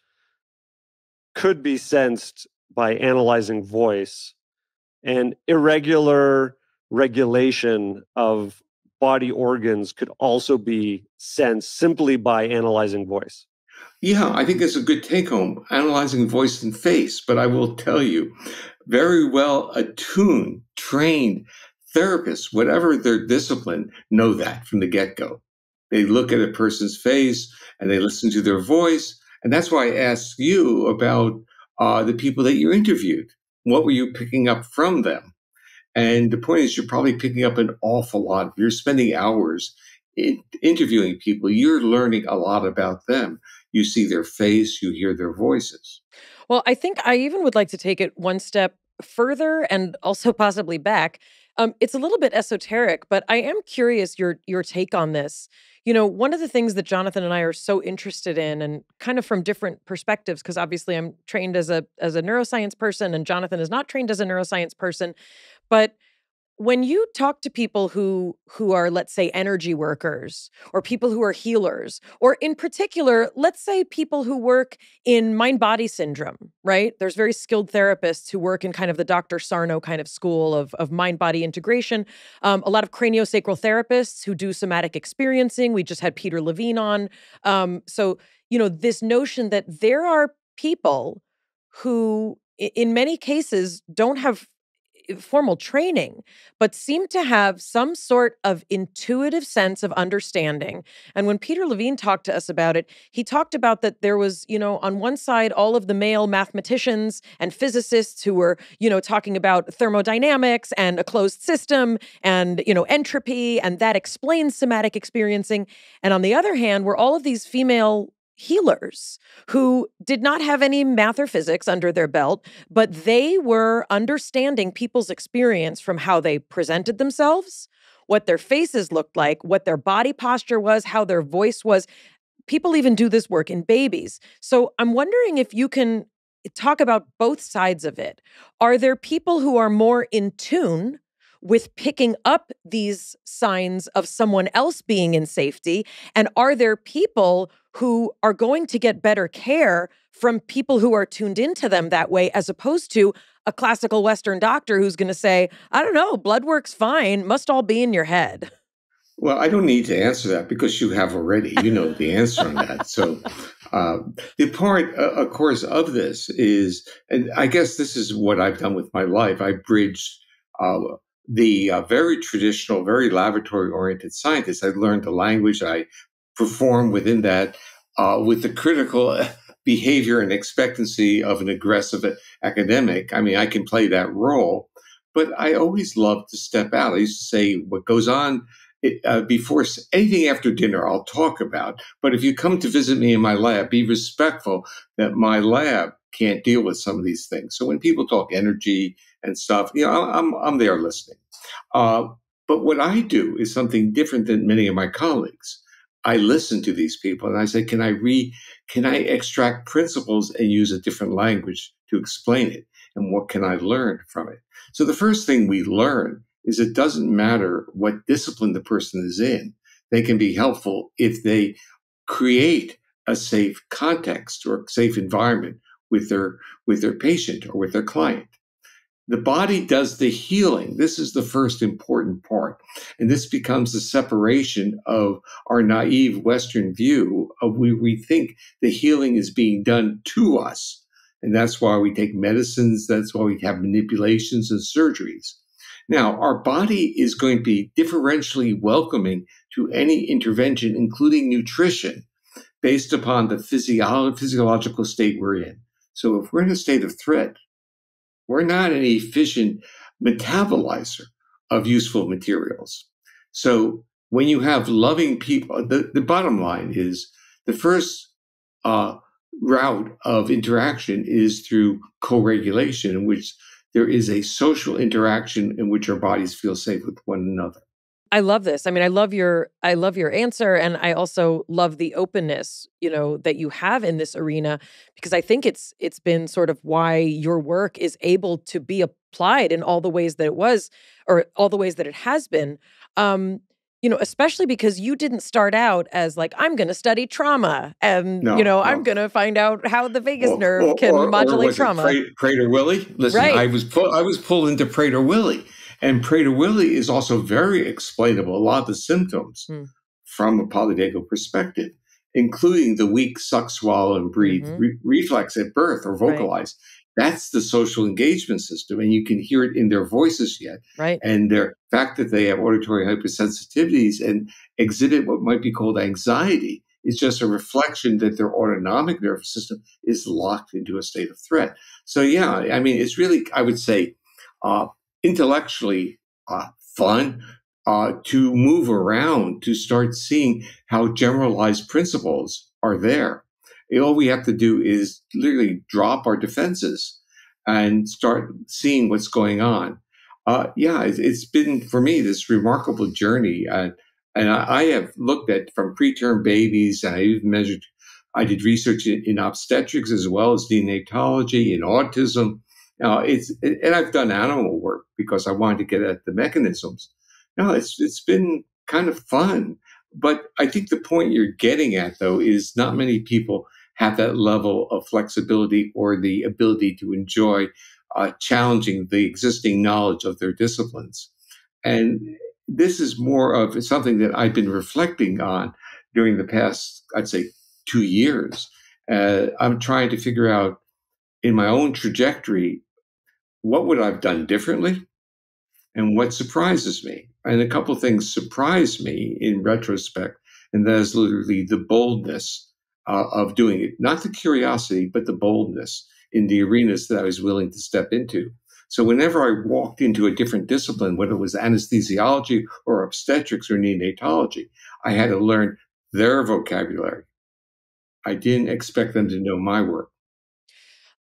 could be sensed by analyzing voice, and irregular regulation of body organs could also be sensed simply by analyzing voice. Yeah, I think that's a good take-home, analyzing voice and face. But I will tell you, very well-attuned, trained therapists, whatever their discipline, know that from the get-go. They look at a person's face, and they listen to their voice. And that's why I asked you about uh, the people that you interviewed. What were you picking up from them? And the point is, you're probably picking up an awful lot. If you're spending hours in interviewing people, you're learning a lot about them. You see their face, you hear their voices. Well, I think I even would like to take it one step further and also possibly back. Um, it's a little bit esoteric, but I am curious your your take on this. You know, one of the things that Jonathan and I are so interested in, and kind of from different perspectives, because obviously I'm trained as a as a neuroscience person and Jonathan is not trained as a neuroscience person, but when you talk to people who who are, let's say, energy workers or people who are healers, or in particular, let's say people who work in mind-body syndrome, right? There's very skilled therapists who work in kind of the Doctor Sarno kind of school of, of mind-body integration. Um, a lot of craniosacral therapists who do somatic experiencing. We just had Peter Levine on. Um, so, you know, this notion that there are people who, in many cases, don't have formal training, but seem to have some sort of intuitive sense of understanding. And when Peter Levine talked to us about it, he talked about that there was, you know, on one side, all of the male mathematicians and physicists who were, you know, talking about thermodynamics and a closed system and, you know, entropy, and that explains somatic experiencing. And on the other hand, were all of these female healers who did not have any math or physics under their belt, but they were understanding people's experience from how they presented themselves, what their faces looked like, what their body posture was, how their voice was. People even do this work in babies. So I'm wondering if you can talk about both sides of it. Are there people who are more in tune with picking up these signs of someone else being in safety? And are there people who are going to get better care from people who are tuned into them that way, as opposed to a classical Western doctor who's going to say, I don't know, blood work's fine, must all be in your head? Well, I don't need to answer that because you have already, you know, the answer on that. So uh, the part, uh, of course, of this is, and I guess this is what I've done with my life, I bridged uh, the uh, very traditional, very laboratory-oriented scientists. I learned the language, I perform within that uh, with the critical behavior and expectancy of an aggressive academic. I mean, I can play that role, but I always love to step out. I used to say what goes on it, uh, before anything after dinner, I'll talk about. But if you come to visit me in my lab, be respectful that my lab can't deal with some of these things. So when people talk energy and stuff, you know, I'm, I'm there listening. Uh, but what I do is something different than many of my colleagues. I listen to these people and I say, can I re, can I extract principles and use a different language to explain it? And what can I learn from it? So the first thing we learn is it doesn't matter what discipline the person is in. They can be helpful if they create a safe context or safe environment with their, with their patient or with their client. The body does the healing. This is the first important part. And this becomes the separation of our naive Western view of where we think the healing is being done to us. And that's why we take medicines. That's why we have manipulations and surgeries. Now, our body is going to be differentially welcoming to any intervention, including nutrition, based upon the physio- physiological state we're in. So if we're in a state of threat, we're not an efficient metabolizer of useful materials. So when you have loving people, the, the bottom line is the first uh, route of interaction is through co-regulation, in which there is a social interaction in which our bodies feel safe with one another. I love this. I mean, I love your I love your answer, and I also love the openness, you know, that you have in this arena, because I think it's it's been sort of why your work is able to be applied in all the ways that it was, or all the ways that it has been. Um, you know, especially because you didn't start out as like, I'm going to study trauma, and no, you know, no. I'm going to find out how the vagus or, nerve or, can or, modulate or was trauma. It Prader-Willi? Listen, right. I was pu- I was pulled into Prader-Willi. And Prader-Willi is also very explainable, a lot of the symptoms mm. from a polyvagal perspective, including the weak suck, swallow, and breathe mm-hmm. re- reflex at birth or vocalized. Right. That's the social engagement system, and you can hear it in their voices yet. Right. And the fact that they have auditory hypersensitivities and exhibit what might be called anxiety is just a reflection that their autonomic nervous system is locked into a state of threat. So, yeah, I mean, it's really, I would say, uh, intellectually uh, fun uh, to move around, to start seeing how generalized principles are there. All we have to do is literally drop our defenses and start seeing what's going on. Uh, yeah, it's, it's been, for me, this remarkable journey. Uh, and I, I have looked at from preterm babies, and I even measured, I did research in, in obstetrics as well as neonatology, in autism. Now it's and I've done animal work because I wanted to get at the mechanisms. Now it's it's been kind of fun, but I think the point you're getting at though is not many people have that level of flexibility or the ability to enjoy uh, challenging the existing knowledge of their disciplines. And this is more of something that I've been reflecting on during the past, I'd say, two years. Uh, I'm trying to figure out in my own trajectory. What would I have done differently, and what surprises me? And a couple of things surprised me in retrospect, and that is literally the boldness uh, of doing it. Not the curiosity, but the boldness in the arenas that I was willing to step into. So whenever I walked into a different discipline, whether it was anesthesiology or obstetrics or neonatology, I had to learn their vocabulary. I didn't expect them to know my work.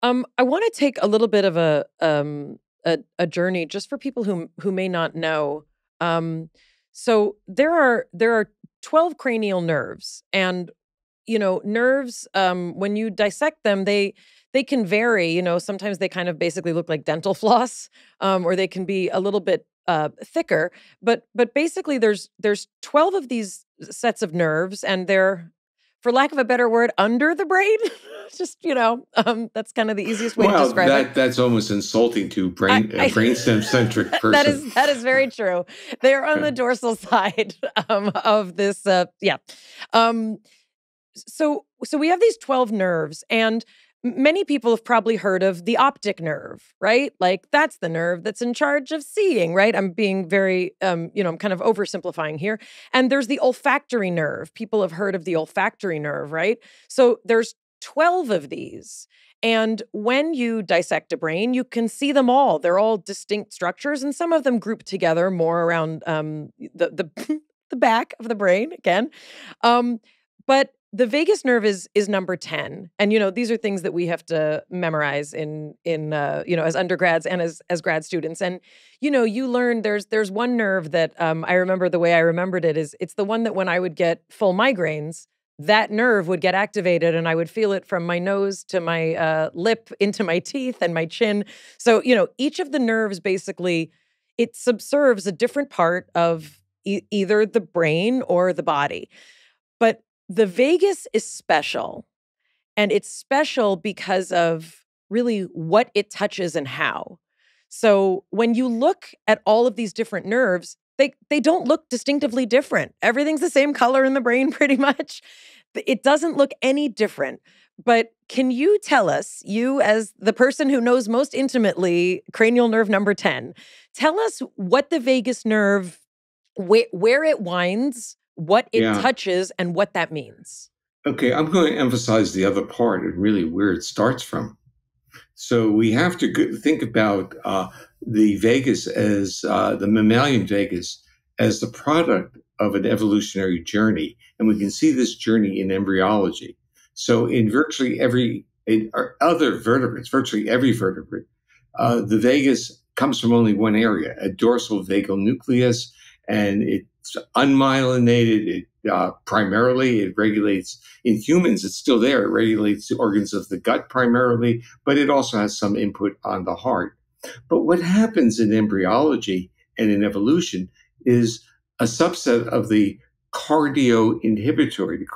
Um, I want to take a little bit of a, um, a a journey just for people who who may not know. Um, so there are there are twelve cranial nerves, and you know nerves. Um, when you dissect them, they they can vary. You know, sometimes they kind of basically look like dental floss, um, or they can be a little bit uh, thicker. But but basically, there's there's twelve of these sets of nerves, and they're, for lack of a better word, under the brain. Just, you know, um, that's kind of the easiest way well, to describe that, it. That's almost insulting to brain I, I, a brainstem-centric person. That is that is very true. They are on the dorsal side um, of this. Uh, yeah. Um, so so we have these twelve nerves, and many people have probably heard of the optic nerve, right? Like that's the nerve that's in charge of seeing, right? I'm being very, um, you know, I'm kind of oversimplifying here. And there's the olfactory nerve. People have heard of the olfactory nerve, right? So there's twelve of these. And when you dissect a brain, you can see them all. They're all distinct structures, and some of them group together more around um, the the, the back of the brain again. Um, but the vagus nerve is is number ten, and you know these are things that we have to memorize in in uh, you know as undergrads and as as grad students. And you know you learn there's there's one nerve that um, I remember the way I remembered it is it's the one that when I would get full migraines, that nerve would get activated, and I would feel it from my nose to my uh, lip into my teeth and my chin. So, you know, each of the nerves basically, it subserves a different part of e- either the brain or the body. But the vagus is special, and it's special because of really what it touches and how. So when you look at all of these different nerves, They they don't look distinctively different. Everything's the same color in the brain, pretty much. It doesn't look any different. But can you tell us, you as the person who knows most intimately cranial nerve number ten, tell us what the vagus nerve, wh- where it winds, what it yeah. touches, and what that means? Okay, I'm going to emphasize the other part and really where it starts from. So we have to think about uh, the vagus as uh, the mammalian vagus as the product of an evolutionary journey. And we can see this journey in embryology. So in virtually every in other vertebrates, virtually every vertebrate, uh, the vagus comes from only one area, a dorsal vagal nucleus. and it's unmyelinated. It uh, primarily it regulates in humans. It's still there. It regulates the organs of the gut primarily, but it also has some input on the heart. But what happens in embryology and in evolution is a subset of the cardio-inhibitory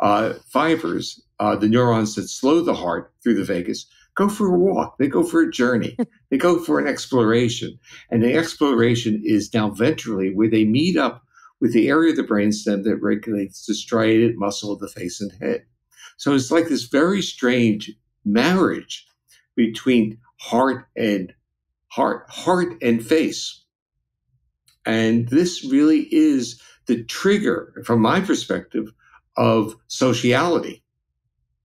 uh, fibers, uh, the neurons that slow the heart through the vagus, go for a walk. They go for a journey. They go for an exploration. And the exploration is down ventrally, where they meet up with the area of the brainstem that regulates the striated muscle of the face and head. So it's like this very strange marriage between heart and heart, heart and face. And this really is the trigger, from my perspective, of sociality.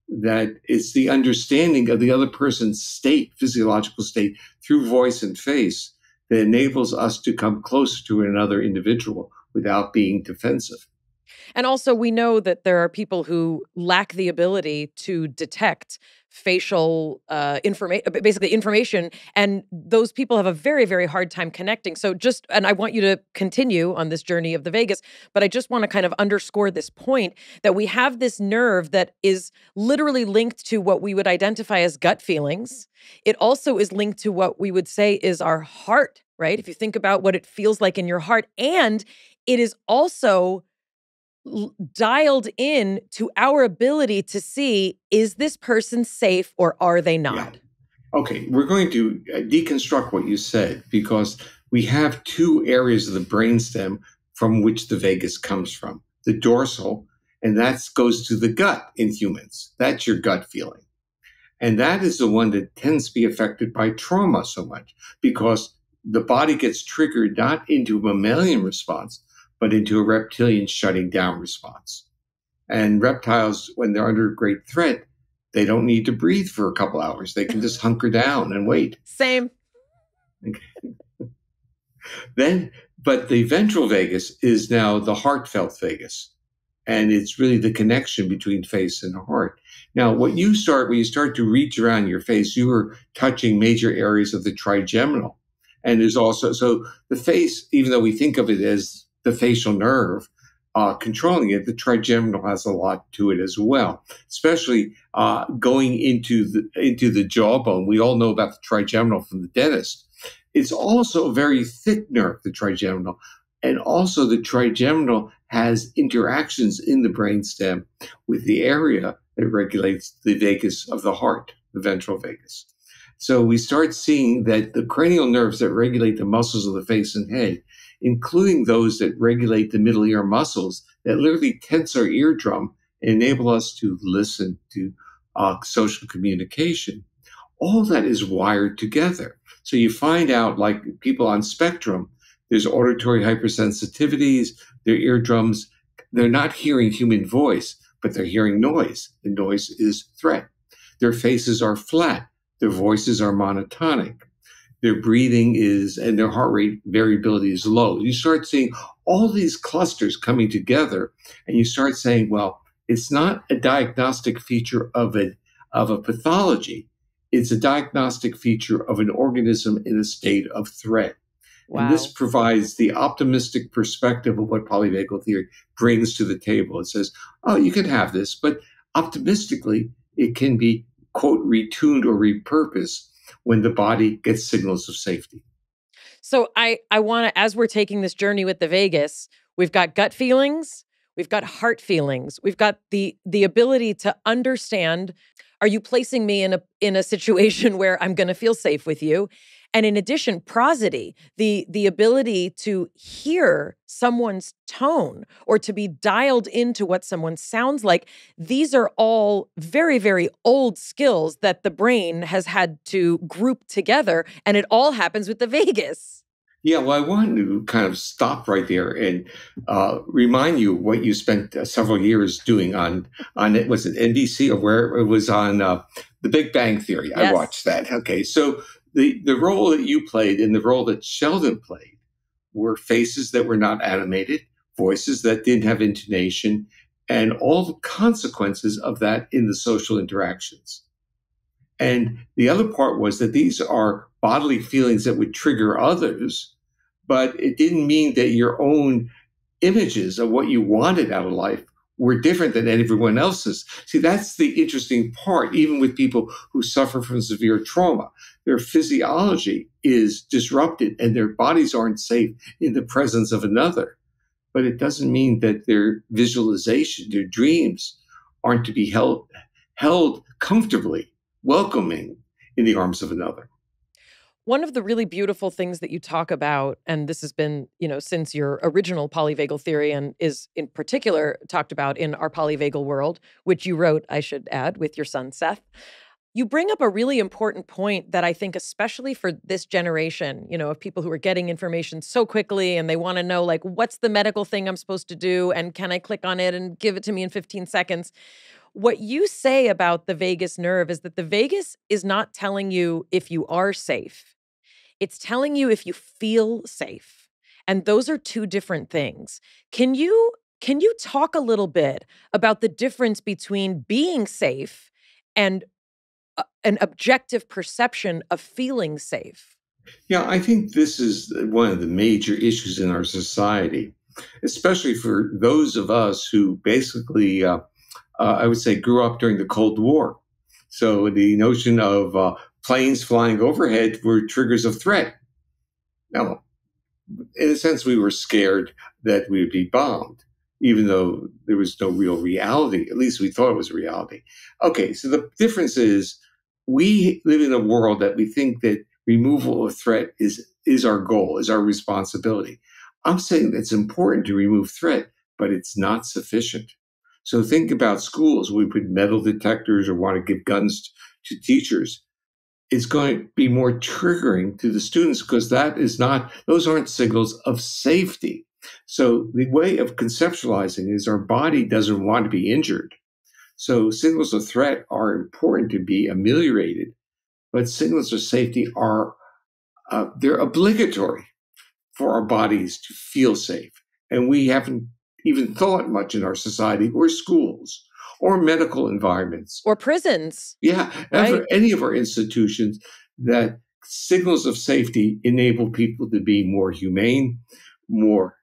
That it's the understanding of the other person's state, physiological state, through voice and face that enables us to come closer to another individual without being defensive. And also, we know that there are people who lack the ability to detect facial uh, information, basically information, and those people have a very, very hard time connecting. So just, and I want you to continue on this journey of the vagus, but I just want to kind of underscore this point that we have this nerve that is literally linked to what we would identify as gut feelings. It also is linked to what we would say is our heart, right? If you think about what it feels like in your heart, and it is also dialed in to our ability to see, is this person safe or are they not? Yeah. Okay, we're going to deconstruct what you said, because we have two areas of the brainstem from which the vagus comes from. The dorsal, and that goes to the gut in humans. That's your gut feeling. And that is the one that tends to be affected by trauma so much, because the body gets triggered not into a mammalian response, but into a reptilian shutting down response. And reptiles, when they're under great threat, they don't need to breathe for a couple hours. They can just hunker down and wait. Same. Okay. Then, but the ventral vagus is now the heartfelt vagus. And it's really the connection between face and heart. Now, what you start, when you start to reach around your face, you are touching major areas of the trigeminal. And there's also, so the face, even though we think of it as the facial nerve, uh, controlling it, the trigeminal has a lot to it as well, especially uh, going into the, into the jawbone. We all know about the trigeminal from the dentist. It's also a very thick nerve, the trigeminal. And also the trigeminal has interactions in the brainstem with the area that regulates the vagus of the heart, the ventral vagus. So we start seeing that the cranial nerves that regulate the muscles of the face and head, including those that regulate the middle ear muscles that literally tense our eardrum and enable us to listen to uh, social communication, all that is wired together. So you find out, like people on spectrum, there's auditory hypersensitivities, their eardrums, they're not hearing human voice, but they're hearing noise. The noise is threat. Their faces are flat. Their voices are monotonic. Their breathing is, and their heart rate variability is low. You start seeing all these clusters coming together, and you start saying, well, it's not a diagnostic feature of a, of a pathology. It's a diagnostic feature of an organism in a state of threat. Wow. And this provides the optimistic perspective of what polyvagal theory brings to the table. It says, oh, you can have this, but optimistically, it can be, quote, retuned or repurposed when the body gets signals of safety. So I, I want to, as we're taking this journey with the vagus, we've got gut feelings, we've got heart feelings, we've got the the ability to understand, are you placing me in a in a situation where I'm going to feel safe with you? And in addition, prosody, the the ability to hear someone's tone or to be dialed into what someone sounds like. These are all very, very old skills that the brain has had to group together, and it all happens with the vagus. Yeah, well, I want to kind of stop right there and uh, remind you what you spent uh, several years doing on, on was it N B C or where it was on uh, the Big Bang Theory. Yes. I watched that. Okay, so The, the role that you played and the role that Sheldon played were faces that were not animated, voices that didn't have intonation, and all the consequences of that in the social interactions. And the other part was that these are bodily feelings that would trigger others, but it didn't mean that your own images of what you wanted out of life were different than everyone else's. See, that's the interesting part, even with people who suffer from severe trauma. Their physiology is disrupted and their bodies aren't safe in the presence of another. But it doesn't mean that their visualization, their dreams aren't to be held, held comfortably, welcoming in the arms of another. One of the really beautiful things that you talk about, and this has been, you know, since your original polyvagal theory and is in particular talked about in Our Polyvagal World, which you wrote, I should add, with your son, Seth, you bring up a really important point that I think, especially for this generation, you know, of people who are getting information so quickly and they want to know, like, what's the medical thing I'm supposed to do? And can I click on it and give it to me in fifteen seconds? What you say about the vagus nerve is that the vagus is not telling you if you are safe. It's telling you if you feel safe. And those are two different things. Can you, can you talk a little bit about the difference between being safe and a, an objective perception of feeling safe? Yeah, I think this is one of the major issues in our society, especially for those of us who basically, uh, uh, I would say, grew up during the Cold War. So the notion of uh, planes flying overhead were triggers of threat. Now, in a sense, we were scared that we would be bombed, even though there was no real reality. At least we thought it was reality. Okay, so the difference is we live in a world that we think that removal of threat is, is our goal, is our responsibility. I'm saying it's important to remove threat, but it's not sufficient. So think about schools. We put metal detectors or want to give guns to teachers. It's going to be more triggering to the students because that is not, those aren't signals of safety. So the way of conceptualizing is our body doesn't want to be injured. So signals of threat are important to be ameliorated, but signals of safety are, uh, they're obligatory for our bodies to feel safe. And we haven't even thought much in our society or schools or medical environments. Or prisons. Yeah, right? For any of our institutions, that signals of safety enable people to be more humane, more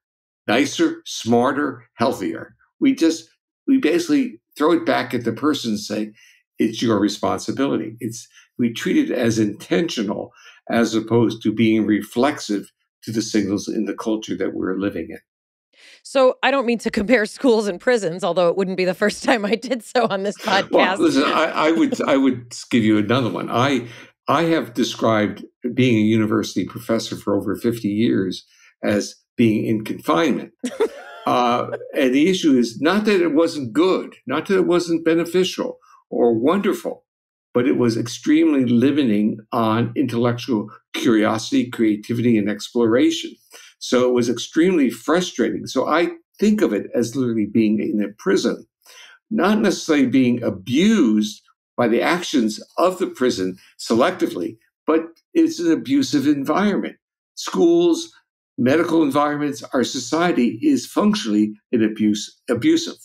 nicer, smarter, healthier. We just, we basically throw it back at the person and say, it's your responsibility. It's, we treat it as intentional as opposed to being reflexive to the signals in the culture that we're living in. So I don't mean to compare schools and prisons, although it wouldn't be the first time I did so on this podcast. Well, listen, I, I would I would give you another one. I I have described being a university professor for over fifty years as being in confinement. uh, and the issue is not that it wasn't good, not that it wasn't beneficial or wonderful, but it was extremely limiting on intellectual curiosity, creativity, and exploration. So it was extremely frustrating. So I think of it as literally being in a prison, not necessarily being abused by the actions of the prison selectively, but it's an abusive environment. Schools, medical environments, our society is functionally an abuse, abusive.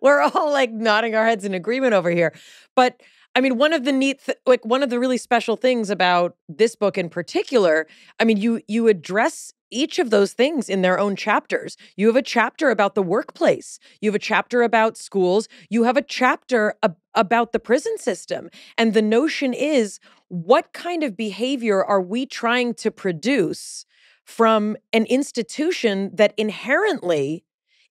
We're all like nodding our heads in agreement over here. But I mean, one of the neat, th like one of the really special things about this book in particular, I mean, you you address each of those things in their own chapters. You have a chapter about the workplace. You have a chapter about schools. You have a chapter ab about the prison system. And the notion is, what kind of behavior are we trying to produce from an institution that inherently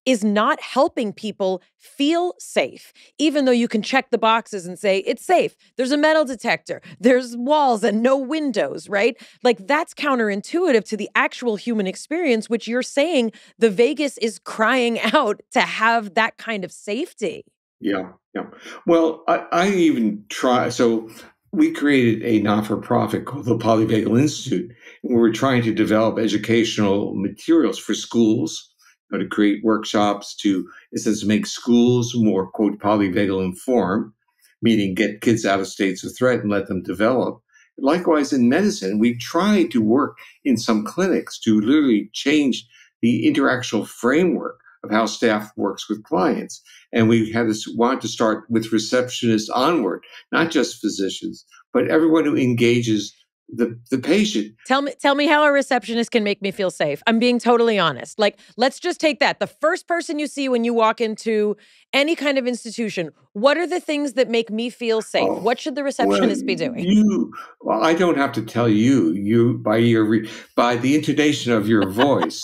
is not helping people feel safe, even though you can check the boxes and say, it's safe, there's a metal detector, there's walls and no windows, right? Like, that's counterintuitive to the actual human experience, which you're saying the vagus is crying out to have that kind of safety. Yeah, yeah. Well, I, I even try, so we created a not-for-profit called the Polyvagal Institute, where we're trying to develop educational materials for schools, to create workshops to, it says, make schools more, quote, polyvagal informed, meaning get kids out of states of threat and let them develop. Likewise, in medicine, we try to work in some clinics to literally change the interactional framework of how staff works with clients. And we had this, want to start with receptionists onward, not just physicians, but everyone who engages the the patient. Tell me, tell me how a receptionist can make me feel safe. I'm being totally honest. Like, let's just take that. The first person you see when you walk into any kind of institution, what are the things that make me feel safe? Oh, what should the receptionist well, be doing? You, well, I don't have to tell you. You by your re, by the intonation of your voice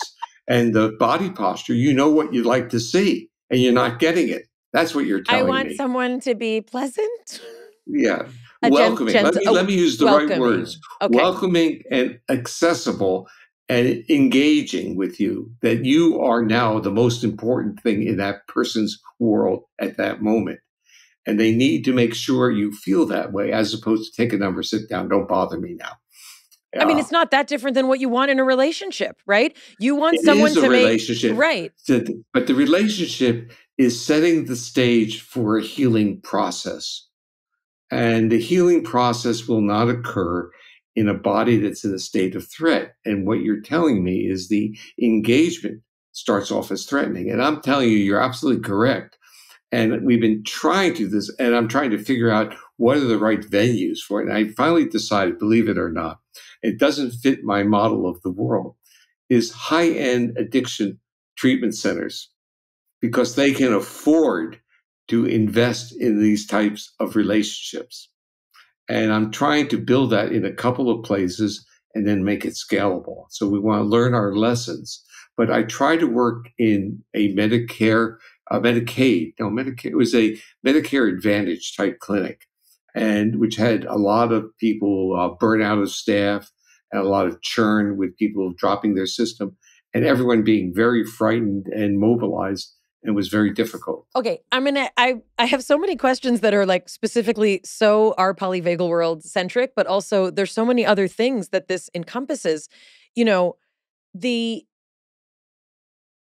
and the body posture, you know what you'd like to see, and you're not getting it. That's what you're telling me. I want me. someone to be pleasant. Yeah. A welcoming. Gen let, me, oh, let me use the welcoming. right words. Okay. Welcoming and accessible and engaging with you, that you are now the most important thing in that person's world at that moment. And they need to make sure you feel that way, as opposed to take a number, sit down, don't bother me now. I mean, it's not that different than what you want in a relationship, right? You want it someone is a to relationship, make right. To, but the relationship is setting the stage for a healing process. And the healing process will not occur in a body that's in a state of threat. And what you're telling me is the engagement starts off as threatening. And I'm telling you, you're absolutely correct. And we've been trying to do this, and I'm trying to figure out what are the right venues for it. And I finally decided, believe it or not, it doesn't fit my model of the world, is high-end addiction treatment centers, because they can afford to invest in these types of relationships. And I'm trying to build that in a couple of places and then make it scalable. So we want to learn our lessons. But I try to work in a Medicare, a Medicaid, no, Medicaid, it was a Medicare Advantage type clinic, and which had a lot of people uh, burnout of staff and a lot of churn with people dropping their system and everyone being very frightened and mobilized. It was very difficult. Okay, I'm gonna. I I have so many questions that are like specifically so our polyvagal world centric, but also there's so many other things that this encompasses. You know, the.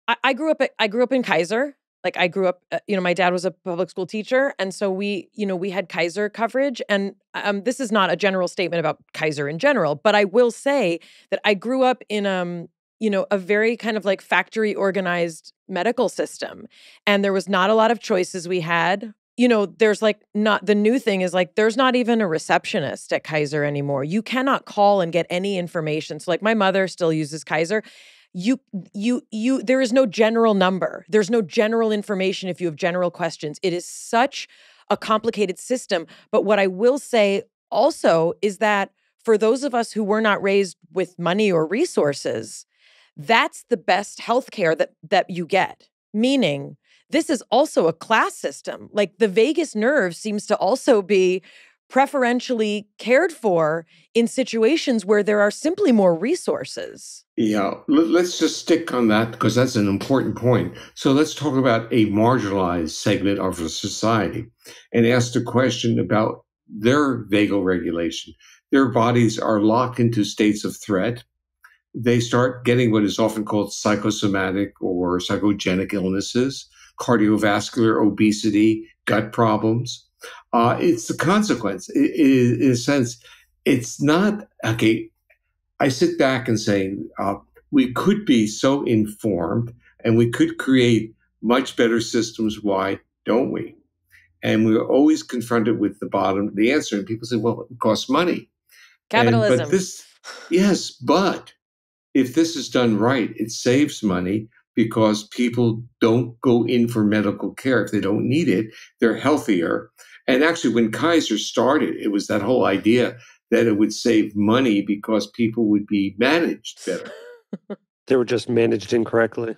I, I grew up. At, I grew up in Kaiser. Like I grew up. Uh, you know, my dad was a public school teacher, and so we, you know, we had Kaiser coverage. And um, this is not a general statement about Kaiser in general, but I will say that I grew up in um. you know, a very kind of like factory organized medical system. And there was not a lot of choices we had. You know, there's like not, the new thing is like, there's not even a receptionist at Kaiser anymore. You cannot call and get any information. So like my mother still uses Kaiser. You, you, you, there is no general number. There's no general information if you have general questions. It is such a complicated system. But what I will say also is that for those of us who were not raised with money or resources, that's the best healthcare that that you get. Meaning, this is also a class system. Like the vagus nerve seems to also be preferentially cared for in situations where there are simply more resources. Yeah, let's just stick on that because that's an important point. So let's talk about a marginalized segment of society and ask the question about their vagal regulation. Their bodies are locked into states of threat. They start getting what is often called psychosomatic or psychogenic illnesses, cardiovascular, obesity, gut problems. Uh, it's the consequence. It, it, in a sense, it's not, okay, I sit back and say, uh, we could be so informed and we could create much better systems. Why don't we? And we're always confronted with the bottom, the answer. And people say, well, it costs money. Capitalism. And, but this, yes, but... if this is done right, it saves money because people don't go in for medical care if they don't need it. They're healthier. And actually, when Kaiser started, it was that whole idea that it would save money because people would be managed better. They were just managed incorrectly.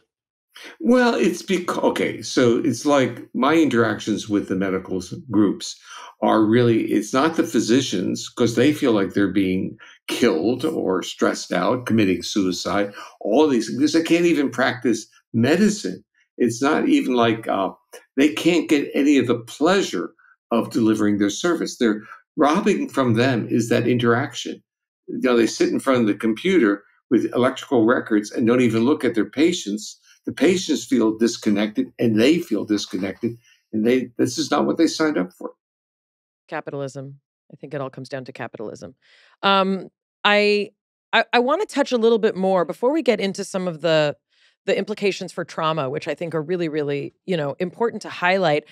Well, it's because, okay, so it's like my interactions with the medical groups are really, it's not the physicians because they feel like they're being killed or stressed out, committing suicide, all these things. They can't even practice medicine. It's not even like uh, they can't get any of the pleasure of delivering their service. They're robbing from them is that interaction. You know, they sit in front of the computer with electrical records and don't even look at their patients. The patients feel disconnected and they feel disconnected and they, this is not what they signed up for. Capitalism. I think it all comes down to capitalism. Um, I, I, I want to touch a little bit more before we get into some of the, the implications for trauma, which I think are really, really, you know, important to highlight.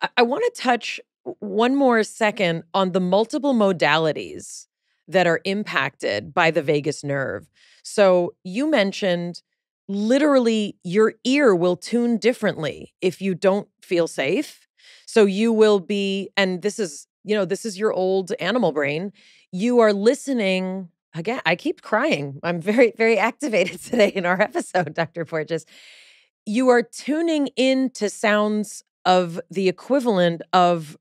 I, I want to touch one more second on the multiple modalities that are impacted by the vagus nerve. So you mentioned literally your ear will tune differently if you don't feel safe. So you will be, and this is, you know, this is your old animal brain. You are listening. Again, I keep crying. I'm very, very activated today in our episode, Doctor Porges. You are tuning in to sounds of the equivalent of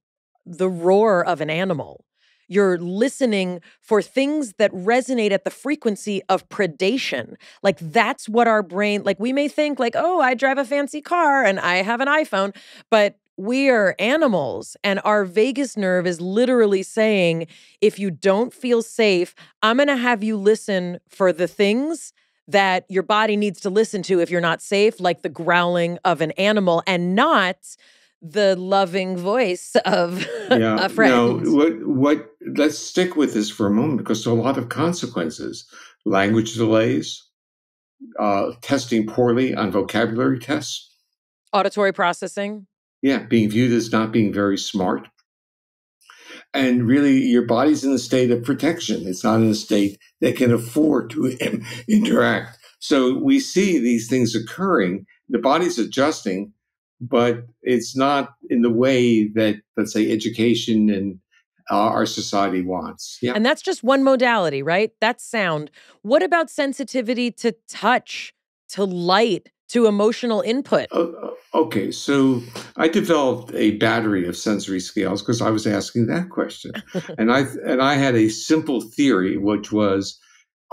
the roar of an animal. You're listening for things that resonate at the frequency of predation. Like, that's what our brain, like, we may think like, oh, I drive a fancy car and I have an iPhone, but we're animals, and our vagus nerve is literally saying, if you don't feel safe, I'm going to have you listen for the things that your body needs to listen to if you're not safe, like the growling of an animal, and not the loving voice of yeah. a friend. No, what, what, let's stick with this for a moment, because there are a lot of consequences. Language delays, uh, testing poorly on vocabulary tests. Auditory processing. Yeah, being viewed as not being very smart. And really, your body's in a state of protection. It's not in a state that can afford to interact. So we see these things occurring. The body's adjusting, but it's not in the way that, let's say, education and uh, our society wants. Yeah. And that's just one modality, right? That's sound. What about sensitivity to touch, to light, to emotional input? Uh, okay, so I developed a battery of sensory scales because I was asking that question. and I and I had a simple theory, which was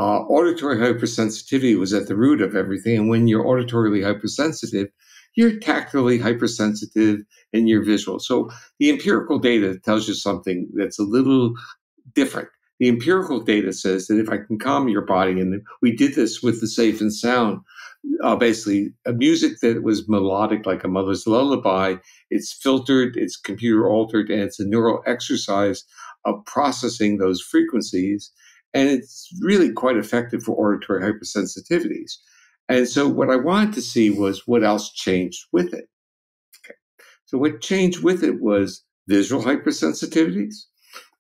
uh, auditory hypersensitivity was at the root of everything. And when you're auditorily hypersensitive, you're tactilely hypersensitive and you're visual. So the empirical data tells you something that's a little different. The empirical data says that if I can calm your body, and we did this with the Safe and Sound, uh, basically a music that was melodic like a mother's lullaby, it's filtered, it's computer altered, and it's a neural exercise of processing those frequencies. And it's really quite effective for auditory hypersensitivities. And so what I wanted to see was what else changed with it. Okay. So what changed with it was visual hypersensitivities.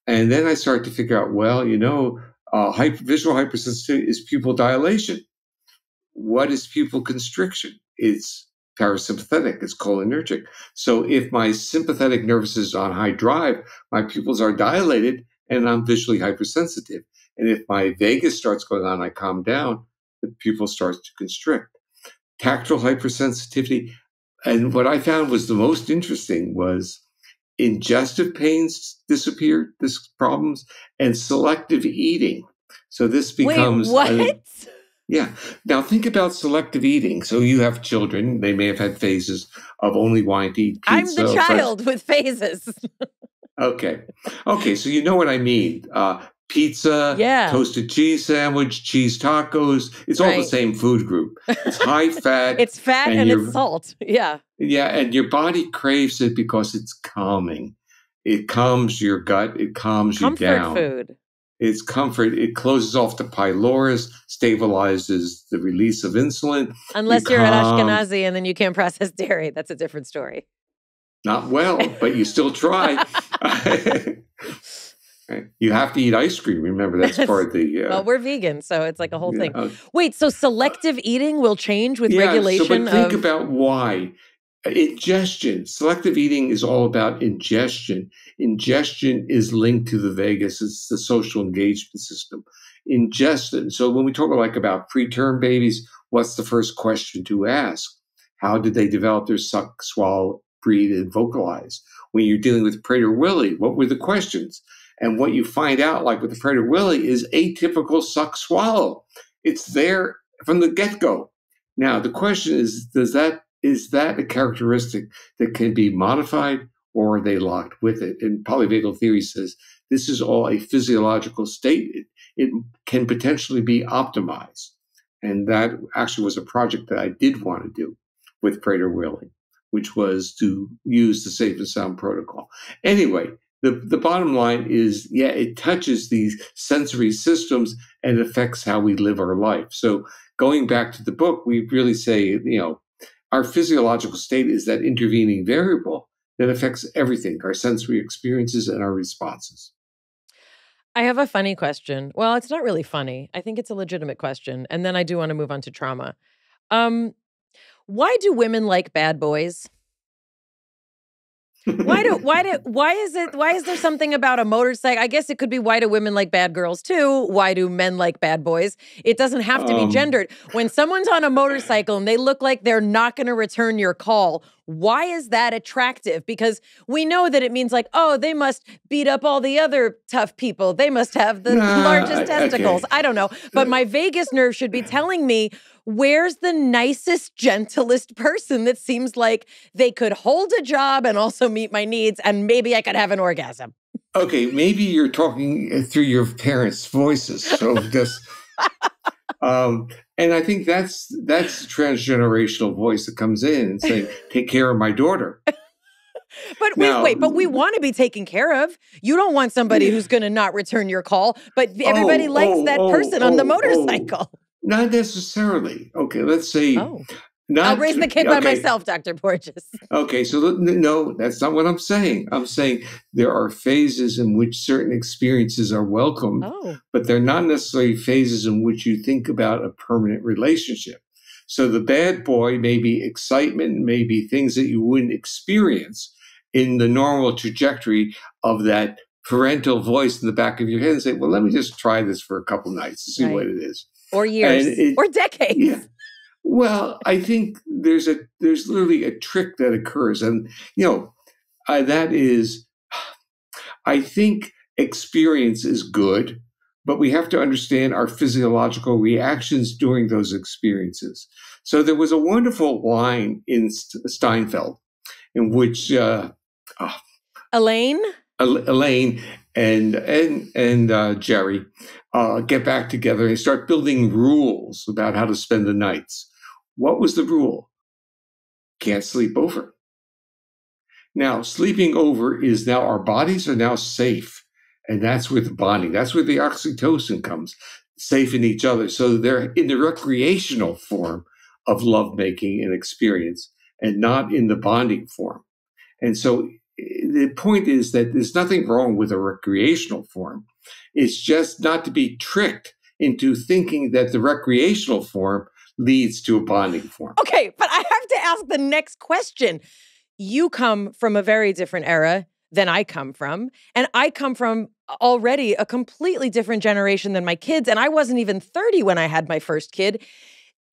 And then I started to figure out, well, you know, uh, hyper, visual hypersensitivity is pupil dilation. What is pupil constriction? It's parasympathetic. It's cholinergic. So if my sympathetic nervous system is on high drive, my pupils are dilated and I'm visually hypersensitive. And if my vagus starts going on, I calm down, the pupil starts to constrict. Tactile hypersensitivity. And what I found was the most interesting was ingestive pains disappeared, this problems, and selective eating. So this becomes— Wait, what? A, yeah. Now think about selective eating. So you have children, they may have had phases of only wanting to eat pizza. I'm the child with phases. Okay. Okay, so you know what I mean. Uh, pizza, yeah. Toasted cheese sandwich, cheese tacos. It's right. All the same food group. It's high fat. It's fat and, and it's salt. Yeah. Yeah. And your body craves it because it's calming. It calms your gut. It calms comfort you down. Comfort food. It's comfort. It closes off the pylorus, stabilizes the release of insulin. Unless you you're calm. An Ashkenazi and then you can't process dairy. That's a different story. Not well, but you still try. You have to eat ice cream. Remember, that's part of the... Uh, well, we're vegan, so it's like a whole thing. Know. Wait, so selective eating will change with yeah, regulation? Yeah, so but think of... about why. Ingestion. Selective eating is all about ingestion. Ingestion is linked to the vagus. It's the social engagement system. Ingestion. So when we talk like about preterm babies, what's the first question to ask? How did they develop their suck, swallow, breathe, and vocalize? When you're dealing with Prader-Willi, what were the questions? And what you find out, like with the Prader-Willi, is atypical suck-swallow. It's there from the get-go. Now, the question is, does that is that a characteristic that can be modified, or are they locked with it? And polyvagal theory says this is all a physiological state. It, it can potentially be optimized. And that actually was a project that I did want to do with Prader-Willi, which was to use the Safe and Sound Protocol. Anyway, The, the bottom line is, yeah, it touches these sensory systems and affects how we live our life. So going back to the book, we really say, you know, our physiological state is that intervening variable that affects everything, our sensory experiences and our responses. I have a funny question. Well, it's not really funny. I think it's a legitimate question. And then I do want to move on to trauma. Um, why do women like bad boys? Why do why do why is it why is there something about a motorcycle? I guess it could be why do women like bad girls too? Why do men like bad boys? It doesn't have to um, be gendered. When someone's on a motorcycle and they look like they're not going to return your call, why is that attractive? Because we know that it means like, oh, they must beat up all the other tough people. They must have the nah, largest I, testicles. Okay. I don't know, but my vagus nerve should be telling me, where's the nicest, gentlest person that seems like they could hold a job and also meet my needs, and maybe I could have an orgasm? Okay, maybe you're talking through your parents' voices. So just, um, and I think that's that's the transgenerational voice that comes in and saying, "Take care of my daughter." But now, wait, wait, but we want to be taken care of. You don't want somebody yeah. who's going to not return your call, but everybody oh, likes oh, that oh, person oh, on the motorcycle. Oh. Not necessarily. Okay, let's say. Oh. Not, I'll raise the kid okay. by myself, Doctor Porges. Okay, so no, that's not what I'm saying. I'm saying there are phases in which certain experiences are welcomed, oh. but they're not necessarily phases in which you think about a permanent relationship. So the bad boy may be excitement, may be things that you wouldn't experience in the normal trajectory of that parental voice in the back of your head and say, well, let me just try this for a couple nights to see right. what it is. Or years, it, or decades. Yeah. Well, I think there's a there's literally a trick that occurs, and you know, uh, that is, I think experience is good, but we have to understand our physiological reactions during those experiences. So there was a wonderful line in Seinfeld, in which uh, uh, Elaine, Elaine. and and and uh, Jerry uh, get back together and start building rules about how to spend the nights. What was the rule? Can't sleep over. Now, sleeping over is now our bodies are now safe. And that's where the bonding, that's where the oxytocin comes, safe in each other. So they're in the recreational form of lovemaking and experience and not in the bonding form. And so the point is that there's nothing wrong with a recreational form. It's just not to be tricked into thinking that the recreational form leads to a bonding form. Okay, but I have to ask the next question. You come from a very different era than I come from, and I come from already a completely different generation than my kids, and I wasn't even thirty when I had my first kid.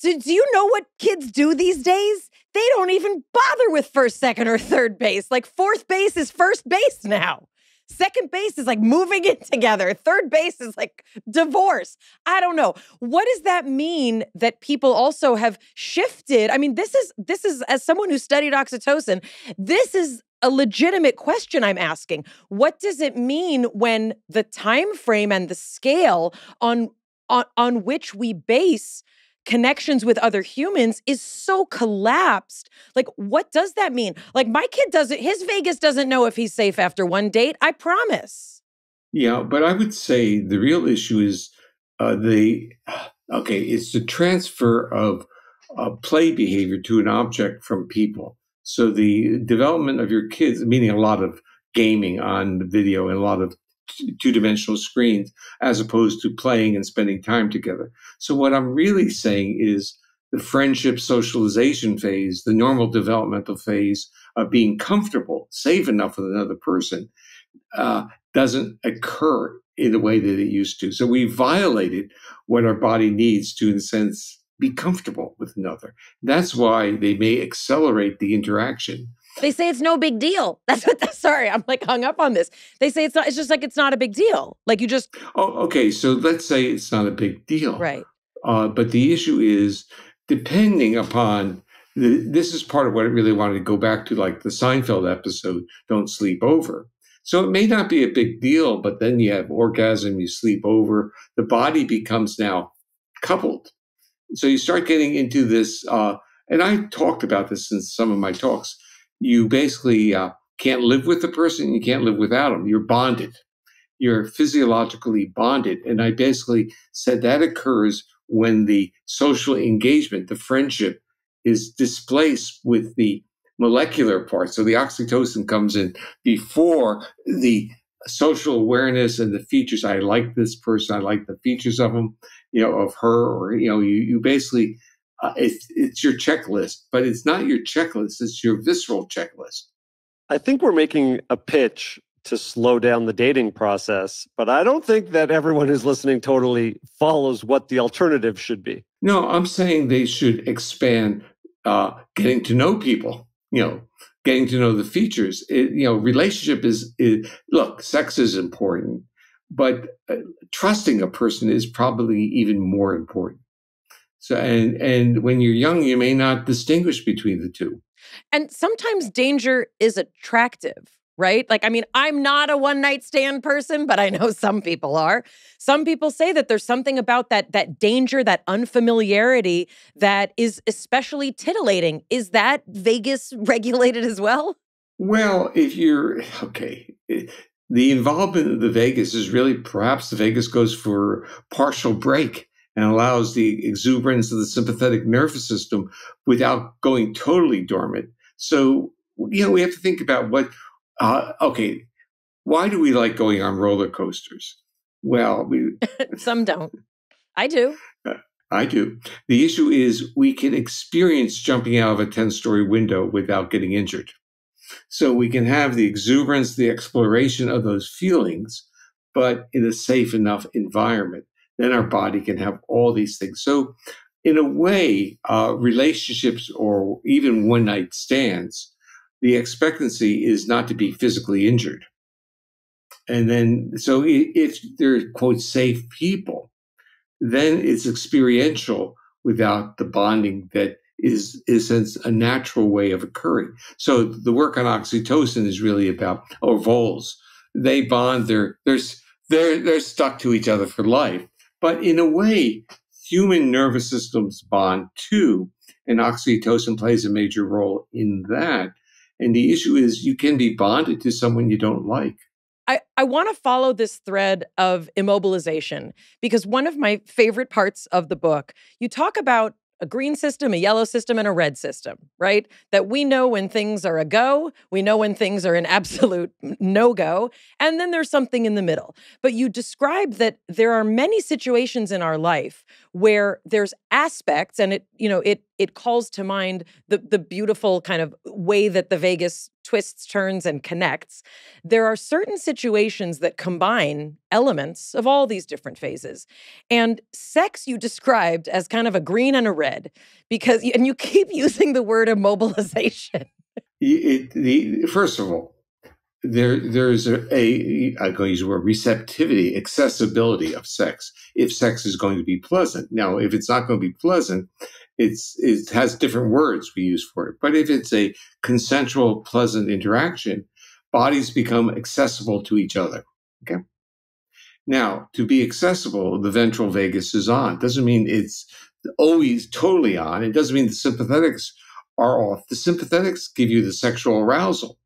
Do, do you know what kids do these days? They don't even bother with first, second, or third base. Like, fourth base is first base now. Second base is like moving it together. Third base is like divorce. I don't know. What does that mean that people also have shifted? I mean, this is, this is, as someone who studied oxytocin, this is a legitimate question I'm asking. What does it mean when the time frame and the scale on, on, on which we base connections with other humans is so collapsed? Like, what does that mean? Like, my kid doesn't, his Vegas doesn't know if he's safe after one date, I promise. Yeah, but I would say the real issue is uh, the, okay, it's the transfer of uh, play behavior to an object from people. So the development of your kids, meaning a lot of gaming on the video and a lot of two-dimensional screens as opposed to playing and spending time together. So what I'm really saying is the friendship socialization phase, the normal developmental phase of being comfortable, safe enough with another person, uh, doesn't occur in the way that it used to. So we violated what our body needs to, in a sense, be comfortable with another. That's why they may accelerate the interaction. They say it's no big deal. That's what. That's, sorry, I'm like hung up on this. They say it's not. It's just like it's not a big deal. Like you just. Oh, okay. So let's say it's not a big deal, right? Uh, but the issue is, depending upon the, this is part of what I really wanted to go back to, like the Seinfeld episode, "Don't Sleep Over." So it may not be a big deal, but then you have orgasm, you sleep over, the body becomes now coupled. So you start getting into this, uh, and I talked about this in some of my talks. You basically uh, can't live with the person. You can't live without them. You're bonded. You're physiologically bonded. And I basically said that occurs when the social engagement, the friendship, is displaced with the molecular part. So the oxytocin comes in before the social awareness and the features. I like this person. I like the features of him, you know, of her, or, you know, you, you basically, uh, it's, it's your checklist, but it's not your checklist. It's your visceral checklist. I think we're making a pitch to slow down the dating process, but I don't think that everyone who's listening totally follows what the alternative should be. No, I'm saying they should expand uh, getting to know people, you know, getting to know the features. It, you know, relationship is, is, look, sex is important, but uh, trusting a person is probably even more important. So, and, and when you're young, you may not distinguish between the two. And sometimes danger is attractive, right? Like, I mean, I'm not a one-night stand person, but I know some people are. Some people say that there's something about that that danger, that unfamiliarity that is especially titillating. Is that Vegas regulated as well? Well, if you're, okay, the involvement of the vagus is really, perhaps the vagus goes for partial break and allows the exuberance of the sympathetic nervous system without going totally dormant. So, you know, we have to think about what, Uh, okay, why do we like going on roller coasters? Well, we, some don't. I do. I do. The issue is we can experience jumping out of a ten-story window without getting injured. So we can have the exuberance, the exploration of those feelings, but in a safe enough environment. Then our body can have all these things. So in a way, uh, relationships or even one-night stands, the expectancy is not to be physically injured. And then, so if they're, quote, safe people, then it's experiential without the bonding that is, is a natural way of occurring. So the work on oxytocin is really about, or voles, they bond, they're, they're, they're, they're stuck to each other for life. But in a way, human nervous systems bond too, and oxytocin plays a major role in that. And the issue is you can be bonded to someone you don't like. I, I want to follow this thread of immobilization, because one of my favorite parts of the book, you talk about a green system, a yellow system, and a red system, right? That we know when things are a go, we know when things are an absolute no-go, and then there's something in the middle. But you describe that there are many situations in our life where there's aspects, and it, you know, it it calls to mind the the beautiful kind of way that the vagus twists, turns, and connects. There are certain situations that combine elements of all these different phases. And sex you described as kind of a green and a red, because, and you keep using the word immobilization. It, the, first of all, there, there's a, a, I'm going to use the word receptivity, accessibility of sex, if sex is going to be pleasant. Now, if it's not going to be pleasant, It's, it has different words we use for it. But if it's a consensual, pleasant interaction, bodies become accessible to each other. Okay. Now, to be accessible, the ventral vagus is on. Doesn't mean it's always totally on. It doesn't mean the sympathetics are off. The sympathetics give you the sexual arousal.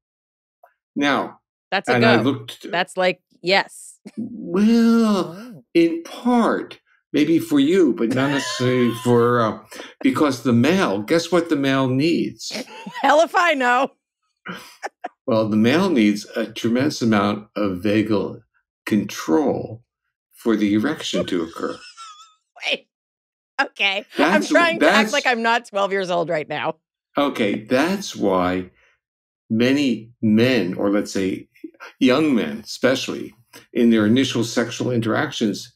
Now, that's a and go. I looked, that's like, yes. Well, in part, maybe for you, but not necessarily for, uh, because the male, guess what the male needs? Hell if I know. Well, the male needs a tremendous amount of vagal control for the erection to occur. Wait, okay. That's, I'm trying to act like I'm not twelve years old right now. Okay, that's why many men, or let's say young men especially, in their initial sexual interactions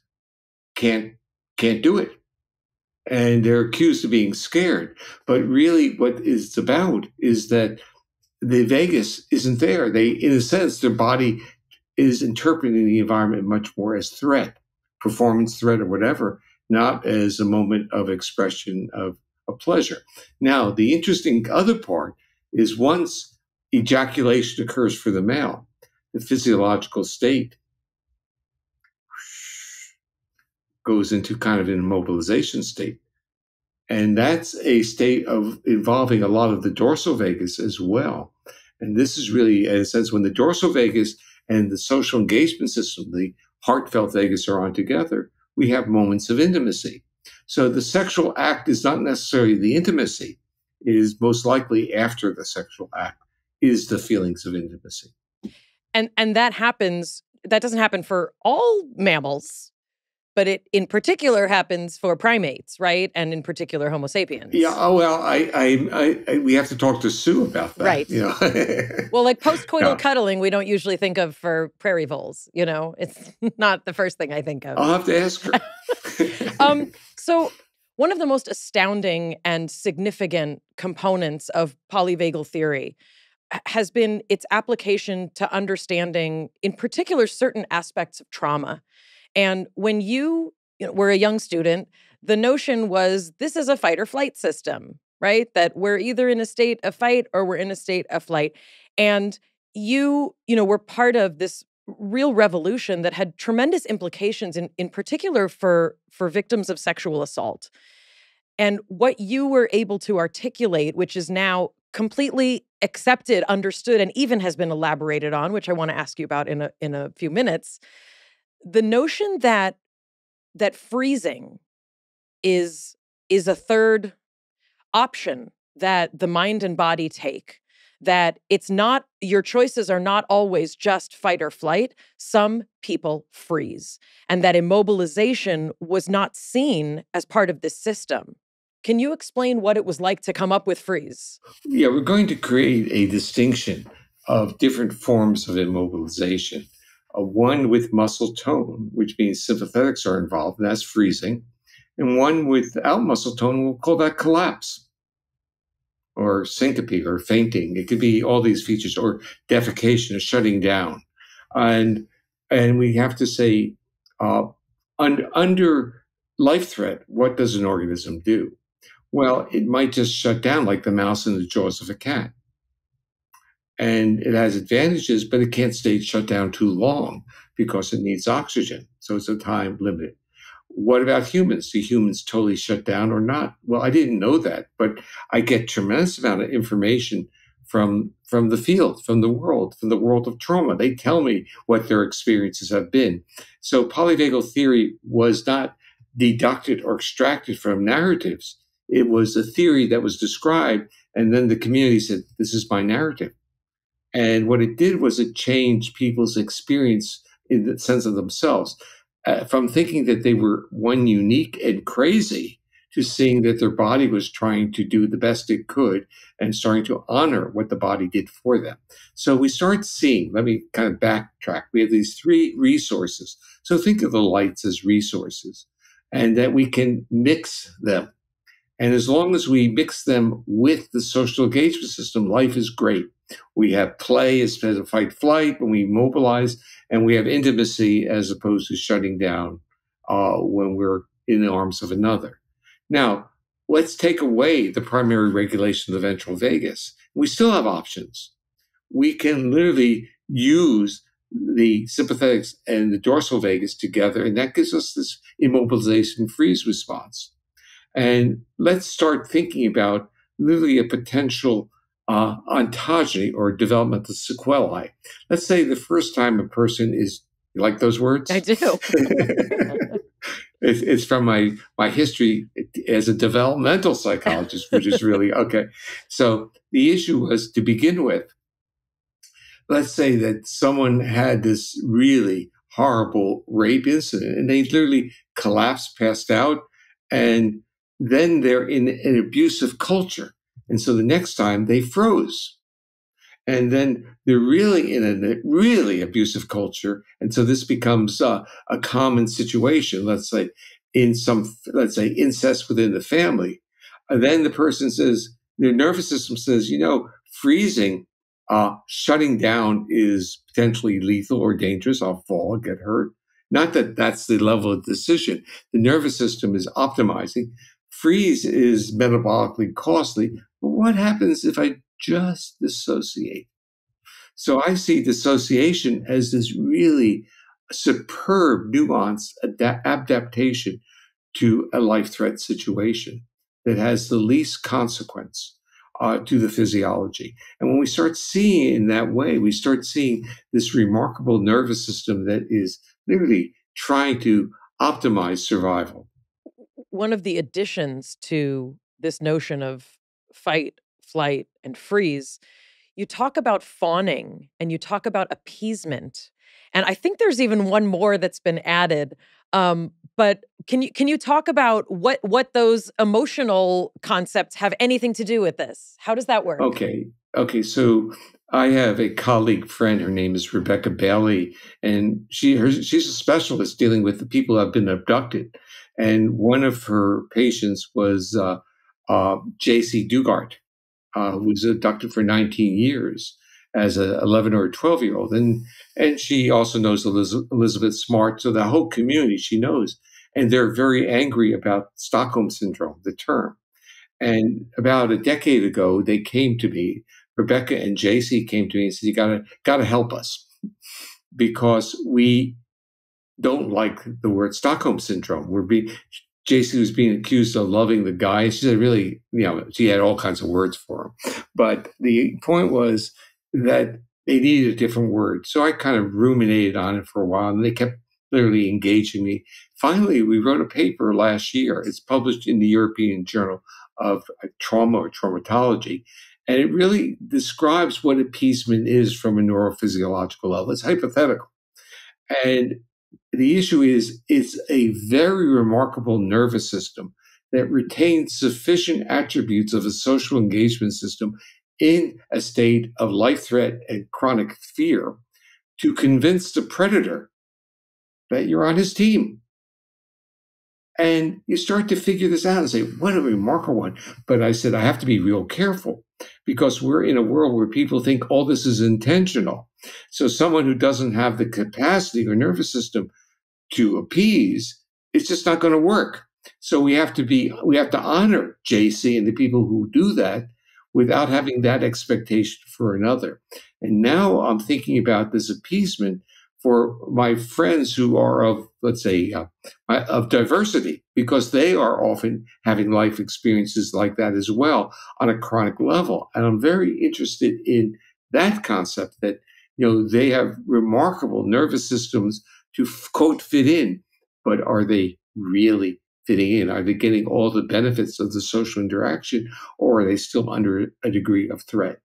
can't Can't do it. And they're accused of being scared. But really what it's about is that the vagus isn't there. They, in a sense, their body is interpreting the environment much more as threat, performance threat or whatever, not as a moment of expression of a pleasure. Now, the interesting other part is once ejaculation occurs for the male, the physiological state goes into kind of an immobilization state. And that's a state of involving a lot of the dorsal vagus as well. And this is really, in a sense, when the dorsal vagus and the social engagement system, the heartfelt vagus, are on together, we have moments of intimacy. So the sexual act is not necessarily the intimacy. It is most likely after the sexual act is the feelings of intimacy. And, and that happens that doesn't happen for all mammals, but it in particular happens for primates, right? And in particular, Homo sapiens. Yeah, oh, well, I, I, I, we have to talk to Sue about that. Right. You know? Well, like postcoital no. cuddling, we don't usually think of for prairie voles, you know? It's not the first thing I think of. I'll have to ask her. um, so one of the most astounding and significant components of polyvagal theory has been its application to understanding, in particular, certain aspects of trauma. And when you, you know, were a young student, the notion was this is a fight or flight system, right? That we're either in a state of fight or we're in a state of flight. And you, you know, were part of this real revolution that had tremendous implications in, in particular for, for victims of sexual assault. And what you were able to articulate, which is now completely accepted, understood, and even has been elaborated on, which I want to ask you about in a, in a few minutes, the notion that that freezing is is a third option that the mind and body take, that it's not, your choices are not always just fight or flight. Some people freeze, and that immobilization was not seen as part of this system. Can you explain what it was like to come up with freeze? Yeah, we're going to create a distinction of different forms of immobilization. Uh, one with muscle tone, which means sympathetics are involved, and that's freezing. And one without muscle tone, we'll call that collapse or syncope or fainting. It could be all these features, or defecation or shutting down. And, and we have to say, uh, un, under life threat, what does an organism do? Well, it might just shut down like the mouse in the jaws of a cat. And it has advantages, but it can't stay shut down too long because it needs oxygen. So it's a time limited. What about humans? Do humans totally shut down or not? Well, I didn't know that, but I get tremendous amount of information from, from the field, from the world, from the world of trauma. They tell me what their experiences have been. So polyvagal theory was not deducted or extracted from narratives. It was a theory that was described, and then the community said, this is my narrative. And what it did was it changed people's experience in the sense of themselves, uh, from thinking that they were one unique and crazy to seeing that their body was trying to do the best it could and starting to honor what the body did for them. So we start seeing, let me kind of backtrack. We have these three resources. So think of the lights as resources, and that we can mix them. And as long as we mix them with the social engagement system, life is great. We have play instead of fight flight when we mobilize, and we have intimacy as opposed to shutting down uh, when we're in the arms of another. Now, let's take away the primary regulation of the ventral vagus. We still have options. We can literally use the sympathetics and the dorsal vagus together, and that gives us this immobilization freeze response. And let's start thinking about literally a potential Uh, ontogeny or developmental sequelae. Let's say the first time a person is, you like those words? I do. it's, it's from my, my history as a developmental psychologist, which is really, okay. So the issue was, to begin with, let's say that someone had this really horrible rape incident and they literally collapsed, passed out, and then they're in an abusive culture. And so the next time they froze, and then they're really in a really abusive culture. And so this becomes uh, a common situation, let's say in some, let's say incest within the family. And then the person says, their nervous system says, you know, freezing, uh, shutting down is potentially lethal or dangerous. I'll fall, get hurt. Not that that's the level of decision. The nervous system is optimizing. Freeze is metabolically costly. But what happens if I just dissociate? So I see dissociation as this really superb, nuanced adaptation to a life threat situation that has the least consequence uh, to the physiology. And when we start seeing it in that way, we start seeing this remarkable nervous system that is literally trying to optimize survival. One of the additions to this notion of fight, flight, and freeze, you talk about fawning and you talk about appeasement. And I think there's even one more that's been added. Um, but can you can you talk about what what those emotional concepts have anything to do with this? How does that work? Okay. Okay, so I have a colleague friend, her name is Rebecca Bailey, and she her, she's a specialist dealing with the people who have been abducted. And one of her patients was uh, uh, Jaycee Dugard, uh, who was abducted for nineteen years as an eleven or twelve-year-old. And, and she also knows Eliz Elizabeth Smart, so the whole community she knows. And they're very angry about Stockholm Syndrome, the term. And about a decade ago, they came to me, Rebecca and Jaycee came to me and said, you gotta, gotta help us because we don't like the word Stockholm Syndrome. We're being, Jaycee was being accused of loving the guy. She said, really, you know, she had all kinds of words for him. But the point was that they needed a different word. So I kind of ruminated on it for a while and they kept literally engaging me. Finally, we wrote a paper last year. It's published in the European Journal of Trauma or Traumatology. And it really describes what appeasement is from a neurophysiological level. It's hypothetical. And the issue is it's a very remarkable nervous system that retains sufficient attributes of a social engagement system in a state of life threat and chronic fear to convince the predator that you're on his team. And you start to figure this out and say, what a remarkable one. But I said, I have to be real careful because we're in a world where people think all this is intentional. So someone who doesn't have the capacity or nervous system to appease, it's just not going to work. So we have to be, we have to honor Jaycee and the people who do that without having that expectation for another. And now I'm thinking about this appeasement for my friends who are of, let's say, uh, of diversity, because they are often having life experiences like that as well on a chronic level. And I'm very interested in that concept that, you know, they have remarkable nervous systems to, quote, fit in, but are they really fitting in? Are they getting all the benefits of the social interaction, or are they still under a degree of threat?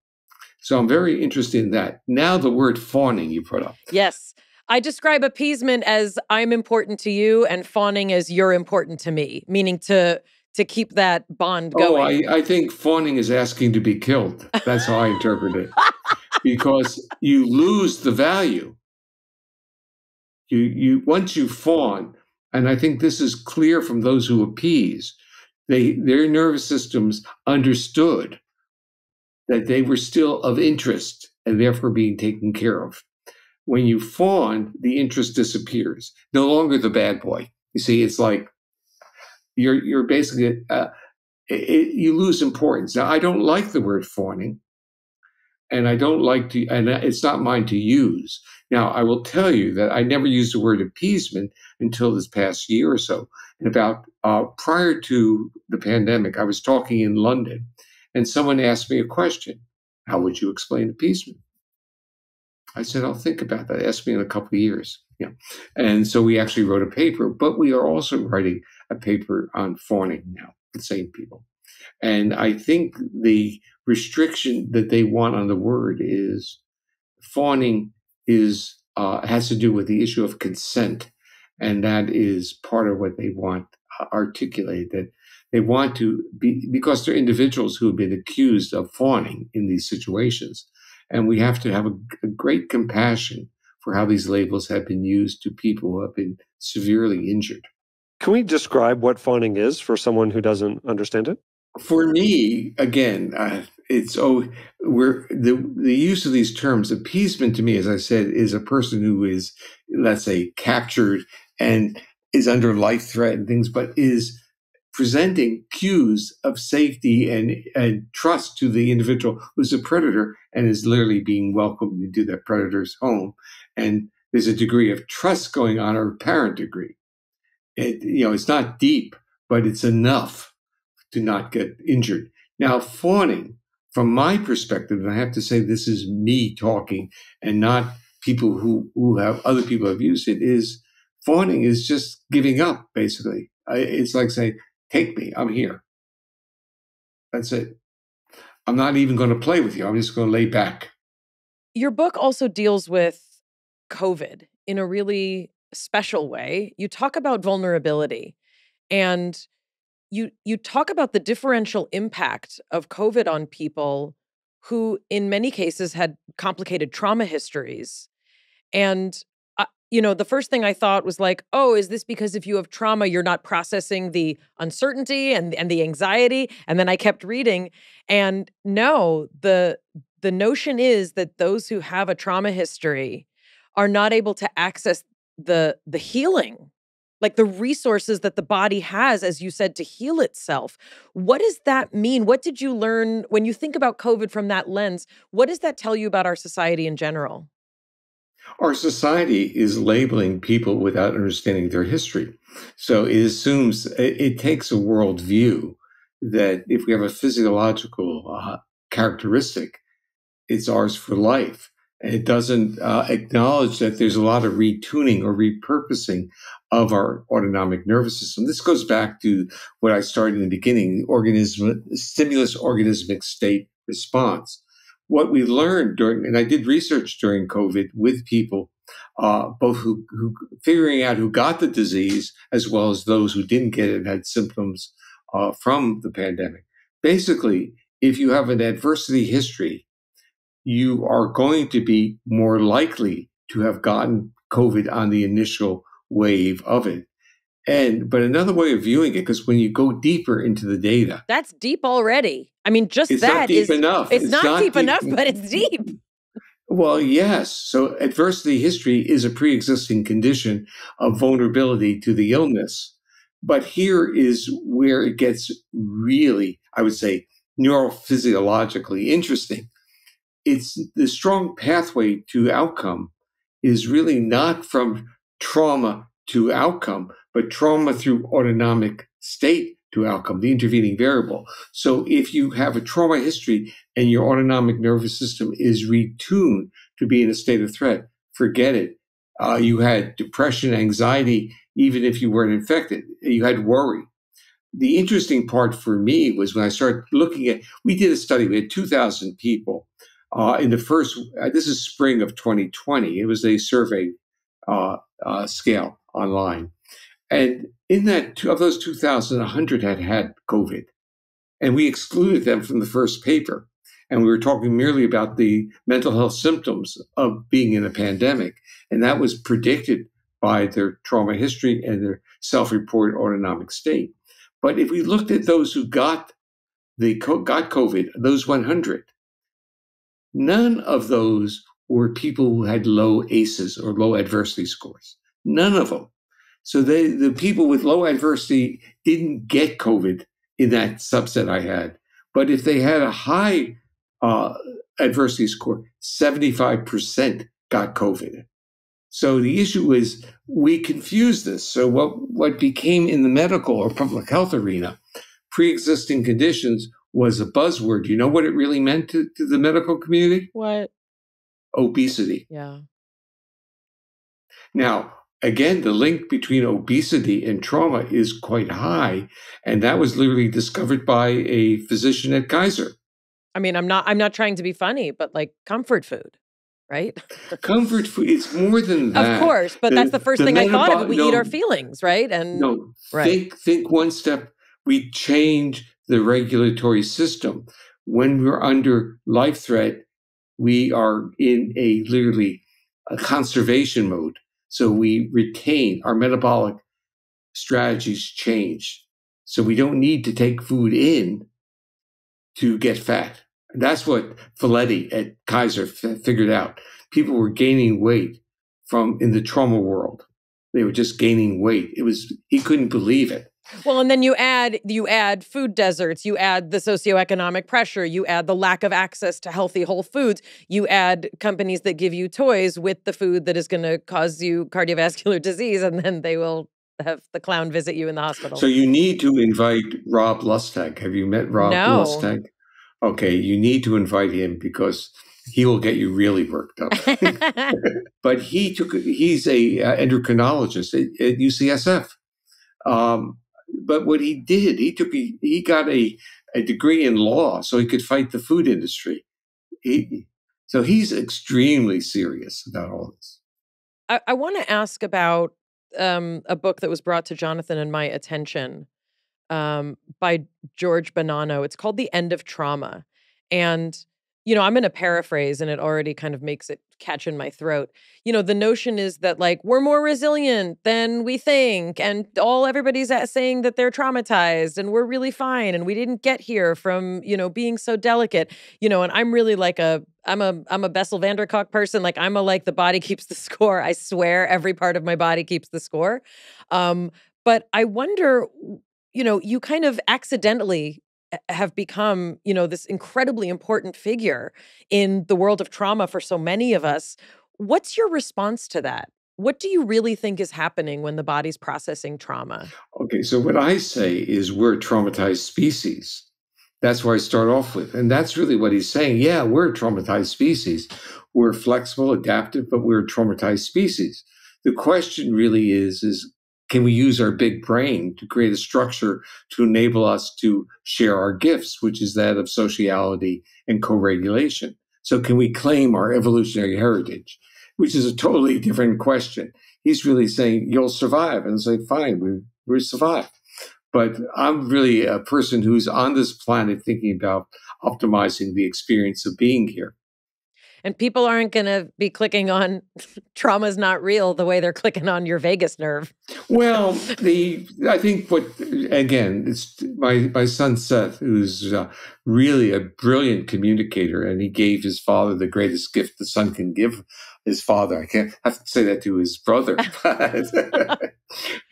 So I'm very interested in that. Now the word fawning you put up. Yes. I describe appeasement as I'm important to you and fawning as you're important to me, meaning to to keep that bond going. Oh, I, I think fawning is asking to be killed. That's how I interpret it. Because you lose the value. You you once you fawn, and I think this is clear from those who appease, they their nervous systems understood that they were still of interest and therefore being taken care of. When you fawn, the interest disappears. No longer the bad boy. You see, it's like you're you're basically uh, it, you lose importance. Now, I don't like the word fawning, and I don't like to, and it's not mine to use. Now, I will tell you that I never used the word appeasement until this past year or so. And about uh, prior to the pandemic, I was talking in London, and someone asked me a question: how would you explain appeasement? I said, I'll think about that. Ask me in a couple of years. Yeah. And so we actually wrote a paper, but we are also writing a paper on fawning now, the same people. And I think the restriction that they want on the word is fawning is uh, has to do with the issue of consent. And that is part of what they want uh, articulated, that they want to be, because they're individuals who have been accused of fawning in these situations. And we have to have a, a great compassion for how these labels have been used to people who have been severely injured. Can we describe what fawning is for someone who doesn't understand it? For me, again, uh, it's oh, we're the the use of these terms. Appeasement to me, as I said, is a person who is, let's say, captured and is under life threat and things, but is presenting cues of safety and, and trust to the individual who's a predator and is literally being welcomed into that predator's home. And there's a degree of trust going on, or apparent degree. It, you know, it's not deep, but it's enough to not get injured. Now, fawning, from my perspective, and I have to say this is me talking and not people who, who have, other people have used it, is fawning is just giving up, basically. It's like saying, take me, I'm here. That's it. I'm not even going to play with you. I'm just going to lay back. Your book also deals with COVID in a really special way. You talk about vulnerability, and you you talk about the differential impact of COVID on people who, in many cases, had complicated trauma histories. And, uh, you know, the first thing I thought was like, oh, is this because if you have trauma, you're not processing the uncertainty and, and the anxiety? And then I kept reading. And no, the, the notion is that those who have a trauma history are not able to access the, the healing, like the resources that the body has, as you said, to heal itself. What does that mean? What did you learn when you think about COVID from that lens? What does that tell you about our society in general? Our society is labeling people without understanding their history. So it assumes, it, it takes a worldview that if we have a physiological uh, characteristic, it's ours for life. And it doesn't uh, acknowledge that there's a lot of retuning or repurposing of our autonomic nervous system. This goes back to what I started in the beginning, the organism, stimulus organismic state response. What we learned during, and I did research during COVID with people, uh, both who, who figuring out who got the disease as well as those who didn't get it and had symptoms uh, from the pandemic. Basically, if you have an adversity history, you are going to be more likely to have gotten COVID on the initial wave of it. And, but another way of viewing it, because when you go deeper into the data. That's deep already. I mean, just it's that not deep is enough. It's, it's not, not deep, deep enough, but it's deep. Well, yes. So adversity history is a pre-existing condition of vulnerability to the illness. But here is where it gets really, I would say, neurophysiologically interesting. It's the strong pathway to outcome is really not from trauma to outcome, but trauma through autonomic state to outcome, the intervening variable. So if you have a trauma history and your autonomic nervous system is retuned to be in a state of threat, forget it. Uh, you had depression, anxiety, even if you weren't infected. You had worry. The interesting part for me was when I started looking at, we did a study, we had two thousand people uh, in the first, uh, this is spring of twenty twenty. It was a survey uh, uh, scale online. And in that, of those two thousand, one hundred had had COVID. And we excluded them from the first paper. And we were talking merely about the mental health symptoms of being in a pandemic. And that was predicted by their trauma history and their self-reported autonomic state. But if we looked at those who got the got COVID, those one hundred, none of those were people who had low A C Es or low adversity scores. None of them. So they, the people with low adversity didn't get COVID in that subset I had. But if they had a high uh, adversity score, seventy-five percent got COVID. So the issue is we confuse this. So what, what became in the medical or public health arena, pre-existing conditions was a buzzword. You know what it really meant to, to the medical community? What? Obesity. Yeah. Now, again, the link between obesity and trauma is quite high, and that was literally discovered by a physician at Kaiser. I mean, I'm not I'm not trying to be funny, but like comfort food, right? Comfort food, it's more than that. Of course, but the, that's the first the thing I thought of. We no, eat our feelings, right? And no, right. Think, think one step. We change the regulatory system. When we're under life threat, we are in a literally a conservation mode. So we retain our metabolic strategies change. So we don't need to take food in to get fat. And that's what Folletti at Kaiser f figured out. People were gaining weight from in the trauma world. They were just gaining weight. It was, he couldn't believe it. Well, and then you add you add food deserts, you add the socioeconomic pressure, you add the lack of access to healthy whole foods, you add companies that give you toys with the food that is going to cause you cardiovascular disease, and then they will have the clown visit you in the hospital. So you need to invite Rob Lustig. Have you met Rob no. Lustig? Okay, you need to invite him because he will get you really worked up. But he took he's a uh, endocrinologist at, at U C S F. Um, But what he did, he took a, he got a, a degree in law so he could fight the food industry. He, so he's extremely serious about all this. I, I want to ask about um, a book that was brought to Jonathan and my attention um, by George Bonanno. It's called The End of Trauma. And, you know, I'm going to paraphrase, and it already kind of makes it catch in my throat. You know, the notion is that, like, we're more resilient than we think, and all everybody's saying that they're traumatized and we're really fine and we didn't get here from, you know, being so delicate, you know, and I'm really like a, I'm a, I'm a Bessel van der Kolk person. Like, I'm a, like, the body keeps the score. I swear every part of my body keeps the score. Um, but I wonder, you know, you kind of accidentally have become, you know, this incredibly important figure in the world of trauma for so many of us. What's your response to that? What do you really think is happening when the body's processing trauma? Okay, so what I say is we're a traumatized species. That's where I start off with. And that's really what he's saying. Yeah, we're a traumatized species. We're flexible, adaptive, but we're a traumatized species. The question really is, is can we use our big brain to create a structure to enable us to share our gifts, which is that of sociality and co-regulation? So can we claim our evolutionary heritage, which is a totally different question. He's really saying, you'll survive. And it's like, fine, we, we survive. But I'm really a person who's on this planet thinking about optimizing the experience of being here. And people aren't going to be clicking on trauma's not real the way they're clicking on your vagus nerve. Well, the I think what, again, it's my, my son, Seth, who's uh, really a brilliant communicator, and he gave his father the greatest gift the son can give his father. I can't I have to say that to his brother. But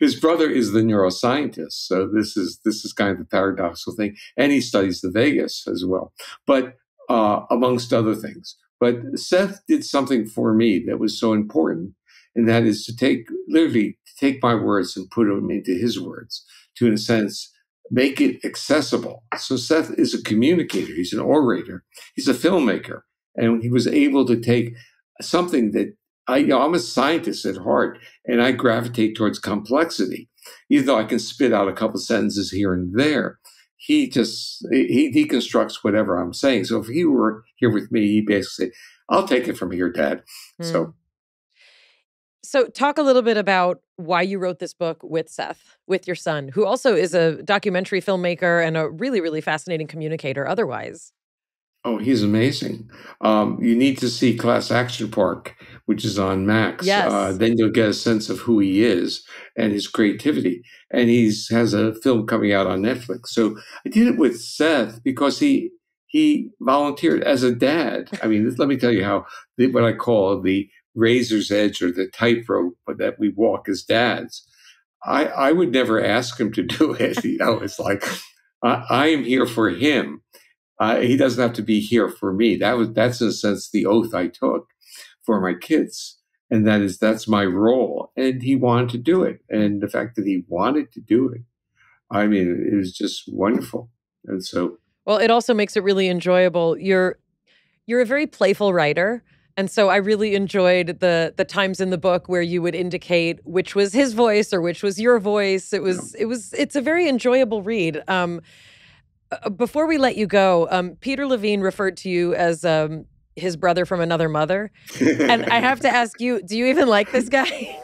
his brother is the neuroscientist. So this is, this is kind of the paradoxical thing. And he studies the vagus as well, but uh, amongst other things. But Seth did something for me that was so important, and that is to take, literally, to take my words and put them into his words, to, in a sense, make it accessible. So Seth is a communicator. He's an orator. He's a filmmaker. And he was able to take something that, I, you know, I'm a scientist at heart, and I gravitate towards complexity, even though I can spit out a couple sentences here and there. He just, he deconstructs whatever I'm saying. So if he were here with me, he'd basically say, I'll take it from here, Dad. Mm. So. So talk a little bit about why you wrote this book with Seth, with your son, who also is a documentary filmmaker and a really, really fascinating communicator otherwise. Oh, he's amazing. Um, you need to see Class Action Park, which is on Max. Yes. Uh, then you'll get a sense of who he is and his creativity. And he's has a film coming out on Netflix. So I did it with Seth because he he volunteered as a dad. I mean, let me tell you how, what I call the razor's edge or the tightrope that we walk as dads. I, I would never ask him to do it. You know, it's like, I, I am here for him. Uh, he doesn't have to be here for me. That was, that's in a sense the oath I took for my kids. And that is, that's my role. And he wanted to do it. And the fact that he wanted to do it, I mean, it was just wonderful. And so. Well, it also makes it really enjoyable. You're, you're a very playful writer. And so I really enjoyed the the times in the book where you would indicate which was his voice or which was your voice. It was, yeah. it was, it's a very enjoyable read. Um, Before we let you go, um, Peter Levine referred to you as um, his brother from another mother. And I have to ask you, do you even like this guy?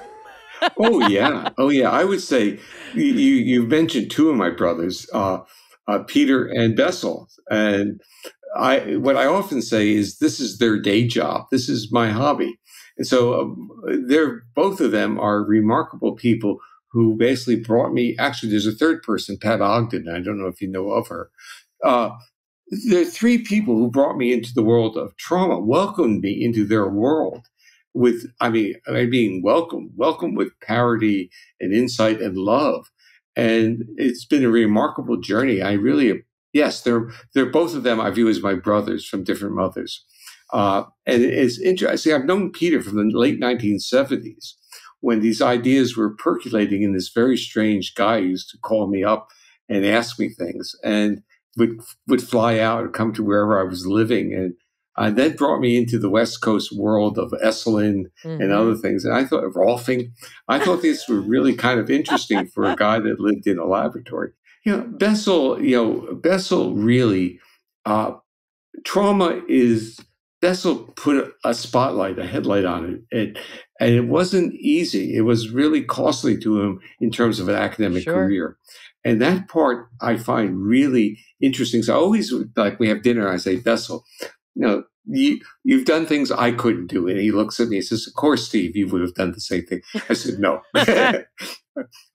Oh, yeah. Oh, yeah. I would say you, you mentioned two of my brothers, uh, uh, Peter and Bessel. And I, what I often say is this is their day job. This is my hobby. And so um, they're, both of them are remarkable people who basically brought me, actually there's a third person, Pat Ogden, I don't know if you know of her. Uh, there are three people who brought me into the world of trauma, welcomed me into their world with, I mean, I mean, welcome, welcome with parity and insight and love. And it's been a remarkable journey. I really, yes, they're, they're both of them I view as my brothers from different mothers. Uh, and it's interesting, I've known Peter from the late nineteen seventies. When these ideas were percolating in this very strange guy who used to call me up and ask me things and would would fly out and come to wherever I was living. And uh, that brought me into the West Coast world of Esalen mm-hmm. and other things. And I thought, Rolfing, I thought these were really kind of interesting for a guy that lived in a laboratory. You know, Bessel, you know, Bessel really, uh, trauma is, Bessel put a spotlight, a headlight on it. And And it wasn't easy. It was really costly to him in terms of an academic sure. career. And that part I find really interesting. So I always, like, we have dinner, I say, Bessel, you know, you, you've done things I couldn't do. And he looks at me and says, of course, Steve, you would have done the same thing. I said, no.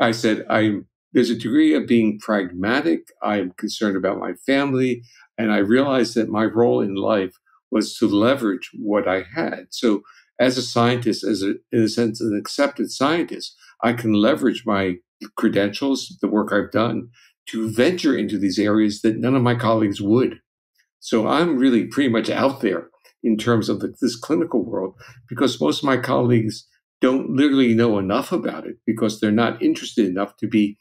I said, I'm, there's a degree of being pragmatic. I'm concerned about my family. And I realized that my role in life was to leverage what I had. So as a scientist, as a, in a sense, an accepted scientist, I can leverage my credentials, the work I've done, to venture into these areas that none of my colleagues would. So I'm really pretty much out there in terms of the, this clinical world, because most of my colleagues don't literally know enough about it because they're not interested enough to be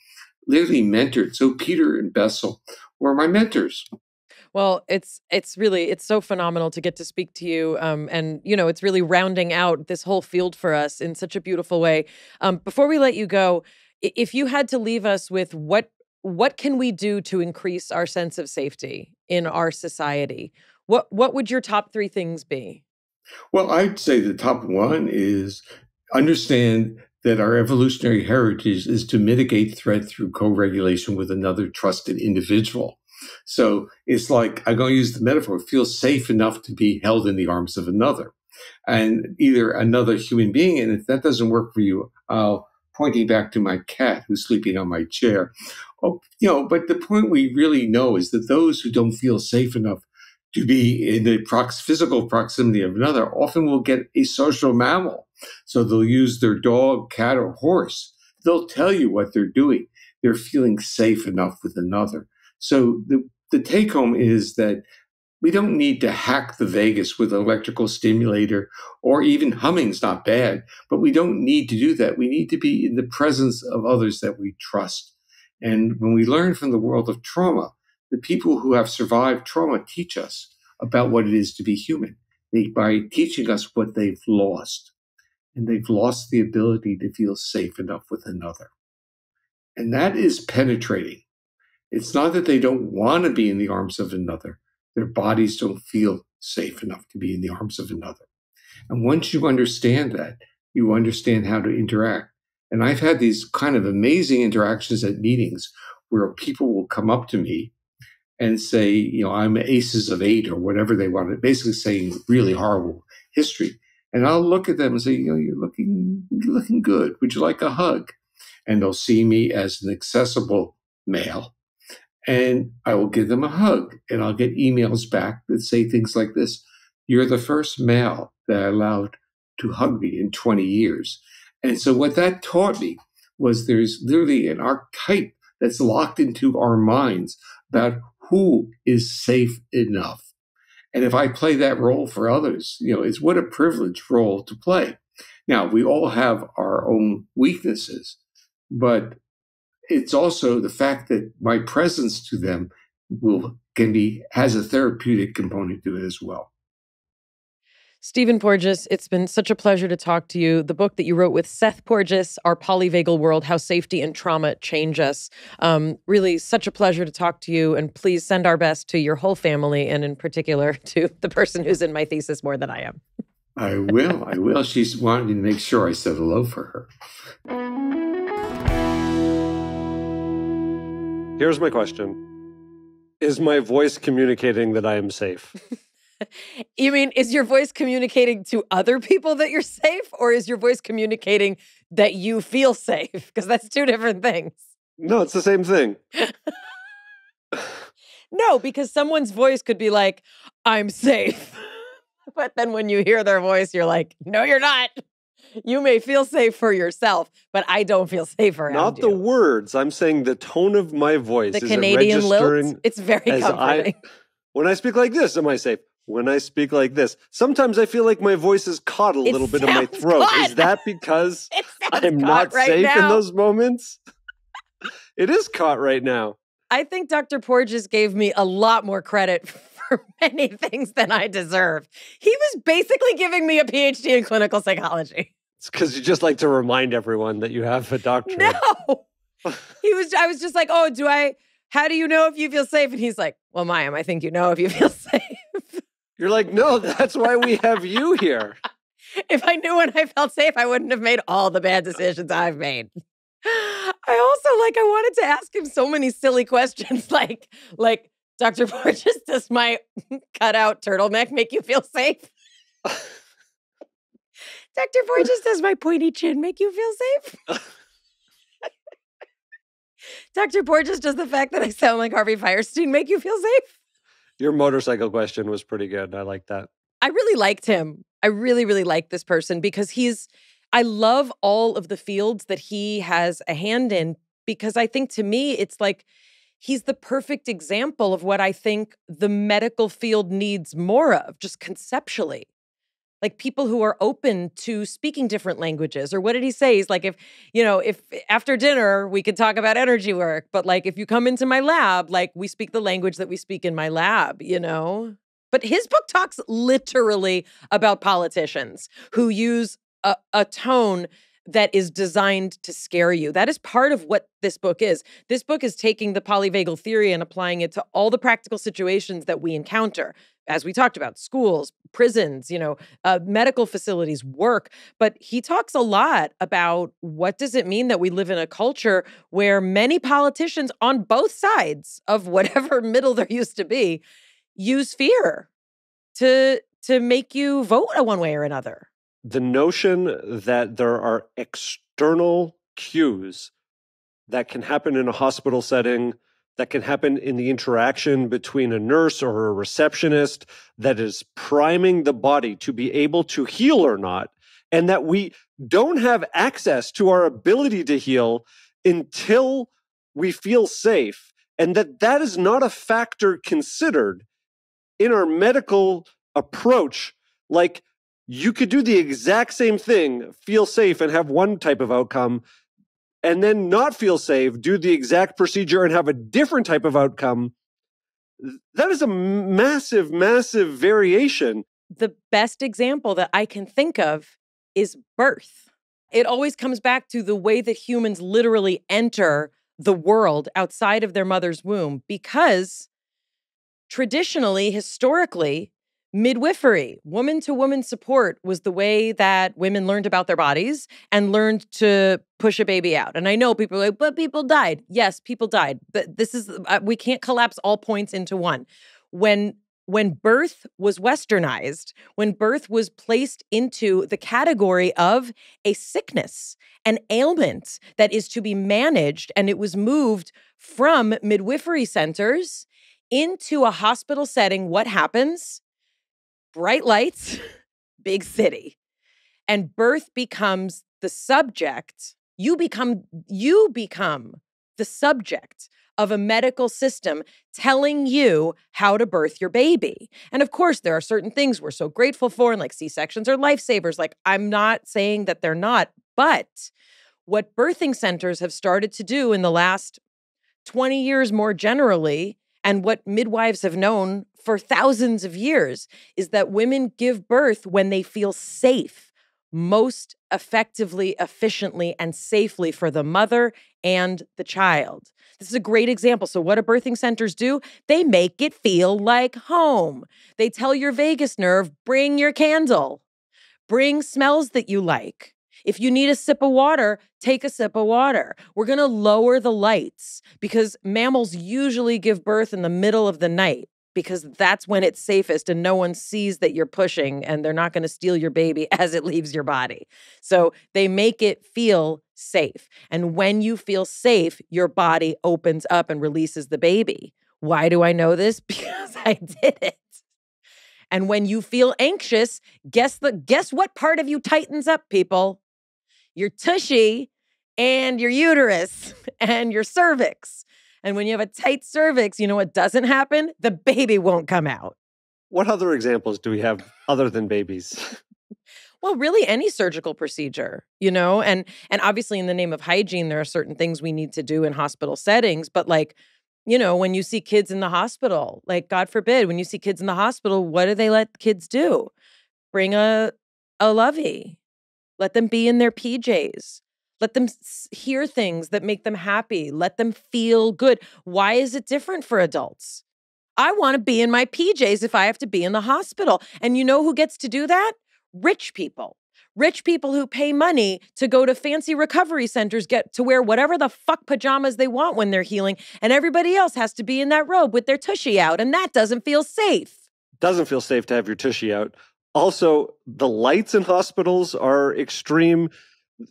literally mentored. So Peter and Bessel were my mentors. Well, it's it's really, it's so phenomenal to get to speak to you. Um, and, you know, it's really rounding out this whole field for us in such a beautiful way. Um, before we let you go, if you had to leave us with what what can we do to increase our sense of safety in our society, what what would your top three things be? Well, I'd say the top one is understand that our evolutionary heritage is to mitigate threat through co-regulation with another trusted individual. So it's like, I'm going to use the metaphor, feel safe enough to be held in the arms of another, and either another human being. And if that doesn't work for you, I'll pointing back to my cat who's sleeping on my chair. Oh, you know, but the point we really know is that those who don't feel safe enough to be in the prox physical proximity of another often will get a social mammal. So they'll use their dog, cat, or horse. They'll tell you what they're doing. They're feeling safe enough with another. So the, the take home is that we don't need to hack the vagus with an electrical stimulator, or even humming's not bad, but we don't need to do that. We need to be in the presence of others that we trust. And when we learn from the world of trauma, the people who have survived trauma teach us about what it is to be human. They, by teaching us what they've lost, and they've lost the ability to feel safe enough with another. And that is penetrating. It's not that they don't want to be in the arms of another. Their bodies don't feel safe enough to be in the arms of another. And once you understand that, you understand how to interact. And I've had these kind of amazing interactions at meetings where people will come up to me and say, you know, I'm ACEs of eight or whatever they want, basically saying really horrible history. And I'll look at them and say, you know, you're looking, you're looking good. Would you like a hug? And they'll see me as an accessible male. And I will give them a hug, and I'll get emails back that say things like this. You're the first male that I allowed to hug me in twenty years. And so what that taught me was there's literally an archetype that's locked into our minds about who is safe enough. And if I play that role for others, you know, it's what a privileged role to play. Now, we all have our own weaknesses, but it's also the fact that my presence to them will can be has a therapeutic component to it as well. Stephen Porges, it's been such a pleasure to talk to you. The book that you wrote with Seth Porges, Our Polyvagal World, How Safety and Trauma Change Us. Um, really such a pleasure to talk to you, and please send our best to your whole family, and in particular to the person who's in my thesis more than I am. I will, I will. She's wanting to make sure I said hello for her. Here's my question. Is my voice communicating that I am safe? You mean, is your voice communicating to other people that you're safe, or is your voice communicating that you feel safe? Because that's two different things. No, it's the same thing. No, because someone's voice could be like, I'm safe. But then when you hear their voice, you're like, no, you're not. You may feel safe for yourself, but I don't feel safe around you. Not the words. I'm saying the tone of my voice. The Canadian lilt. It's very comforting. I, when I speak like this, am I safe? When I speak like this, sometimes I feel like my voice is caught a little bit in my throat. Is that because I'm not safe in those moments? It is caught right now. I think Doctor Porges gave me a lot more credit for many things than I deserve. He was basically giving me a P H D in clinical psychology. It's because you just like to remind everyone that you have a doctorate. No. He was, I was just like, oh, do I, how do you know if you feel safe? And he's like, well, Mayim, I think you know if you feel safe. You're like, no, that's why we have you here. If I knew when I felt safe, I wouldn't have made all the bad decisions I've made. I also, like, I wanted to ask him so many silly questions, like, like, Doctor Porges, does my cutout turtleneck make you feel safe? Doctor Porges, does my pointy chin make you feel safe? Doctor Porges, does the fact that I sound like Harvey Fierstein make you feel safe? Your motorcycle question was pretty good. I like that. I really liked him. I really, really like this person because he's, I love all of the fields that he has a hand in because I think to me, it's like, he's the perfect example of what I think the medical field needs more of, just conceptually. Like people who are open to speaking different languages. Or what did he say? He's like, if, you know, if after dinner, we could talk about energy work. But like, if you come into my lab, like we speak the language that we speak in my lab, you know? But his book talks literally about politicians who use a, a tone that is designed to scare you. That is part of what this book is. This book is taking the polyvagal theory and applying it to all the practical situations that we encounter. As we talked about, schools, prisons, you know, uh, medical facilities, work. But he talks a lot about what does it mean that we live in a culture where many politicians on both sides of whatever middle there used to be use fear to, to make you vote one way or another. The notion that there are external cues that can happen in a hospital setting, that can happen in the interaction between a nurse or a receptionist, that is priming the body to be able to heal or not, and that we don't have access to our ability to heal until we feel safe, and that that is not a factor considered in our medical approach. Like, you could do the exact same thing, feel safe and have one type of outcome, and then not feel safe, do the exact procedure and have a different type of outcome. That is a massive, massive variation. The best example that I can think of is birth. It always comes back to the way that humans literally enter the world outside of their mother's womb because traditionally, historically, midwifery, woman-to-woman support was the way that women learned about their bodies and learned to push a baby out. And I know people are like, but people died. Yes, people died. But this is, uh, we can't collapse all points into one. When, when birth was westernized, when birth was placed into the category of a sickness, an ailment that is to be managed, and it was moved from midwifery centers into a hospital setting, what happens? Bright lights, big city. And birth becomes the subject. You become, you become the subject of a medical system telling you how to birth your baby. And of course, there are certain things we're so grateful for, and like C-sections are lifesavers. Like, I'm not saying that they're not, but what birthing centers have started to do in the last twenty years more generally, and what midwives have known for thousands of years, is that women give birth when they feel safe, most effectively, efficiently, and safely for the mother and the child. This is a great example. So what do birthing centers do? They make it feel like home. They tell your vagus nerve, bring your candle. Bring smells that you like. If you need a sip of water, take a sip of water. We're going to lower the lights because mammals usually give birth in the middle of the night because that's when it's safest and no one sees that you're pushing and they're not going to steal your baby as it leaves your body. So they make it feel safe. And when you feel safe, your body opens up and releases the baby. Why do I know this? Because I did it. And when you feel anxious, guess the guess what part of you tightens up, people? Your tushy and your uterus and your cervix. And when you have a tight cervix, you know what doesn't happen? The baby won't come out. What other examples do we have other than babies? Well, really any surgical procedure, you know? And and obviously in the name of hygiene, there are certain things we need to do in hospital settings, but like, you know, when you see kids in the hospital, like God forbid, when you see kids in the hospital, what do they let kids do? Bring a a lovey. Let them be in their P Js. Let them hear things that make them happy. Let them feel good. Why is it different for adults? I want to be in my P Js if I have to be in the hospital. And you know who gets to do that? rich people. Rich people who pay money to go to fancy recovery centers get to wear whatever the fuck pajamas they want when they're healing, and everybody else has to be in that robe with their tushy out, and that doesn't feel safe. Doesn't feel safe to have your tushy out. Also, the lights in hospitals are extreme.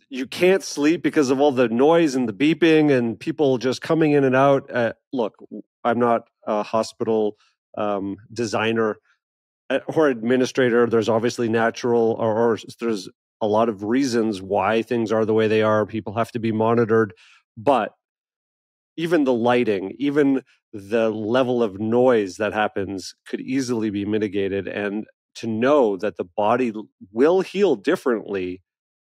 You can't sleep because of all the noise and the beeping and people just coming in and out. Uh, look, I'm not a hospital um, designer or administrator. There's obviously natural, or, or there's a lot of reasons why things are the way they are. People have to be monitored, but even the lighting, even the level of noise that happens could easily be mitigated. And to know that the body will heal differently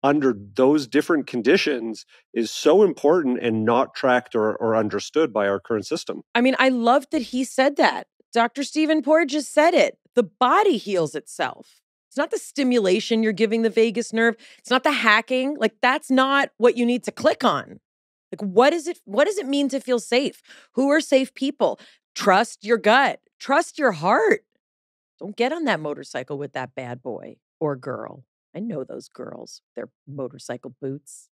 under those different conditions is so important and not tracked or, or understood by our current system. I mean, I love that he said that. Doctor Stephen Porges said it. The body heals itself. It's not the stimulation you're giving the vagus nerve. It's not the hacking. Like, that's not what you need to click on. Like, what is it? What does it mean to feel safe? Who are safe people? Trust your gut. Trust your heart. Don't get on that motorcycle with that bad boy or girl. I know those girls. Their motorcycle boots,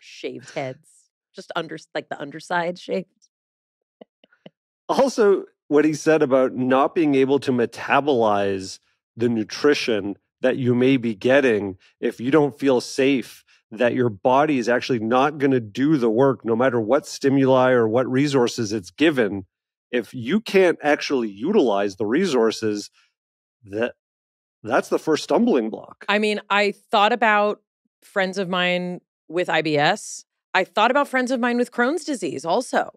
shaved heads, just under like the underside shaved. Also, what he said about not being able to metabolize the nutrition that you may be getting if you don't feel safe, that your body is actually not going to do the work no matter what stimuli or what resources it's given. If you can't actually utilize the resources, that that's the first stumbling block. I mean, I thought about friends of mine with I B S. I thought about friends of mine with Crohn's disease also.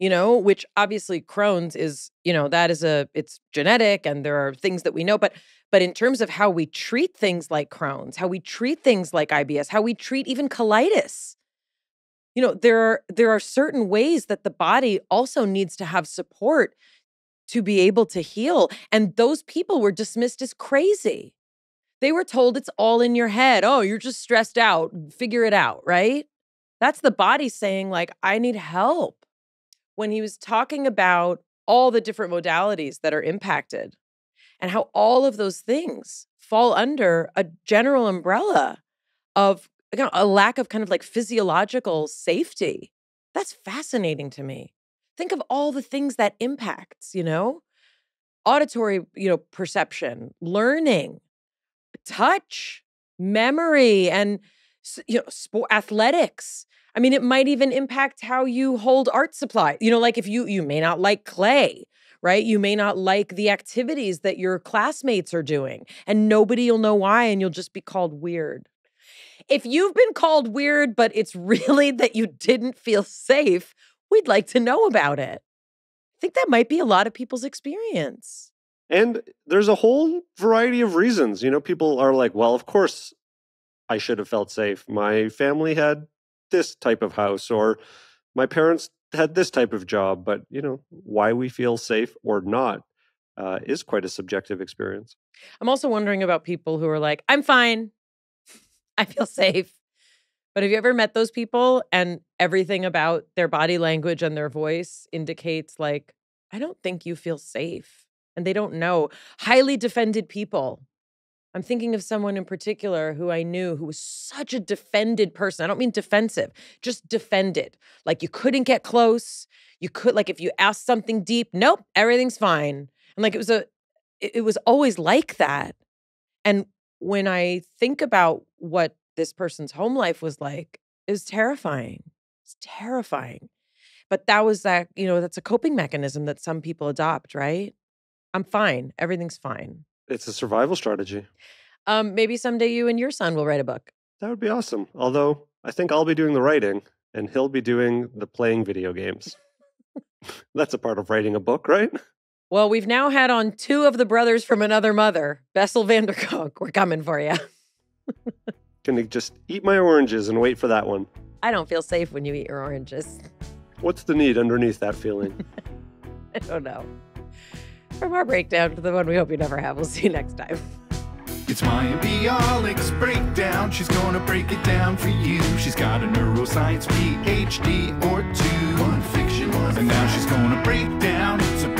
You know, which obviously Crohn's is, you know, that is a, it's genetic and there are things that we know, but, but in terms of how we treat things like Crohn's, how we treat things like I B S, how we treat even colitis, you know, there are, there are certain ways that the body also needs to have support to be able to heal. And those people were dismissed as crazy. They were told it's all in your head. Oh, you're just stressed out. Figure it out, right? That's the body saying like, I need help. When he was talking about all the different modalities that are impacted and how all of those things fall under a general umbrella of, you know, a lack of kind of like physiological safety. That's fascinating to me. Think of all the things that impacts, you know, auditory, you know, perception, learning, touch, memory, and, you know, sport, athletics. I mean, it might even impact how you hold art supply. You know, like if you, you may not like clay, right? You may not like the activities that your classmates are doing and nobody will know why and you'll just be called weird. If you've been called weird, but it's really that you didn't feel safe, we'd like to know about it. I think that might be a lot of people's experience. And there's a whole variety of reasons. You know, people are like, well, of course I should have felt safe. My family had this type of house, or my parents had this type of job, but you know, why we feel safe or not uh, is quite a subjective experience. I'm also wondering about people who are like, I'm fine, I feel safe. But have you ever met those people and everything about their body language and their voice indicates like, I don't think you feel safe. And they don't know. Highly defended people. I'm thinking of someone in particular who I knew who was such a defended person. I don't mean defensive, just defended. Like you couldn't get close. You could, like if you asked something deep, nope, everything's fine. And like it was a, it was always like that. And when I think about what this person's home life was like, it was terrifying. It's terrifying. But that was that, you know, that's a coping mechanism that some people adopt, right? I'm fine. Everything's fine. It's a survival strategy. Um, maybe someday you and your son will write a book. That would be awesome. Although I think I'll be doing the writing and he'll be doing the playing video games. That's a part of writing a book, right? Well, we've now had on two of the brothers from another mother. Bessel van der Kolk, we're coming for you. Can you just eat my oranges and wait for that one? I don't feel safe when you eat your oranges. What's the need underneath that feeling? I don't know. From our breakdown to the one we hope you never have. We'll see you next time. It's Mayim Bialik's breakdown. She's going to break it down for you. She's got a neuroscience P H D or two. One fiction, one and now she's going to break down. So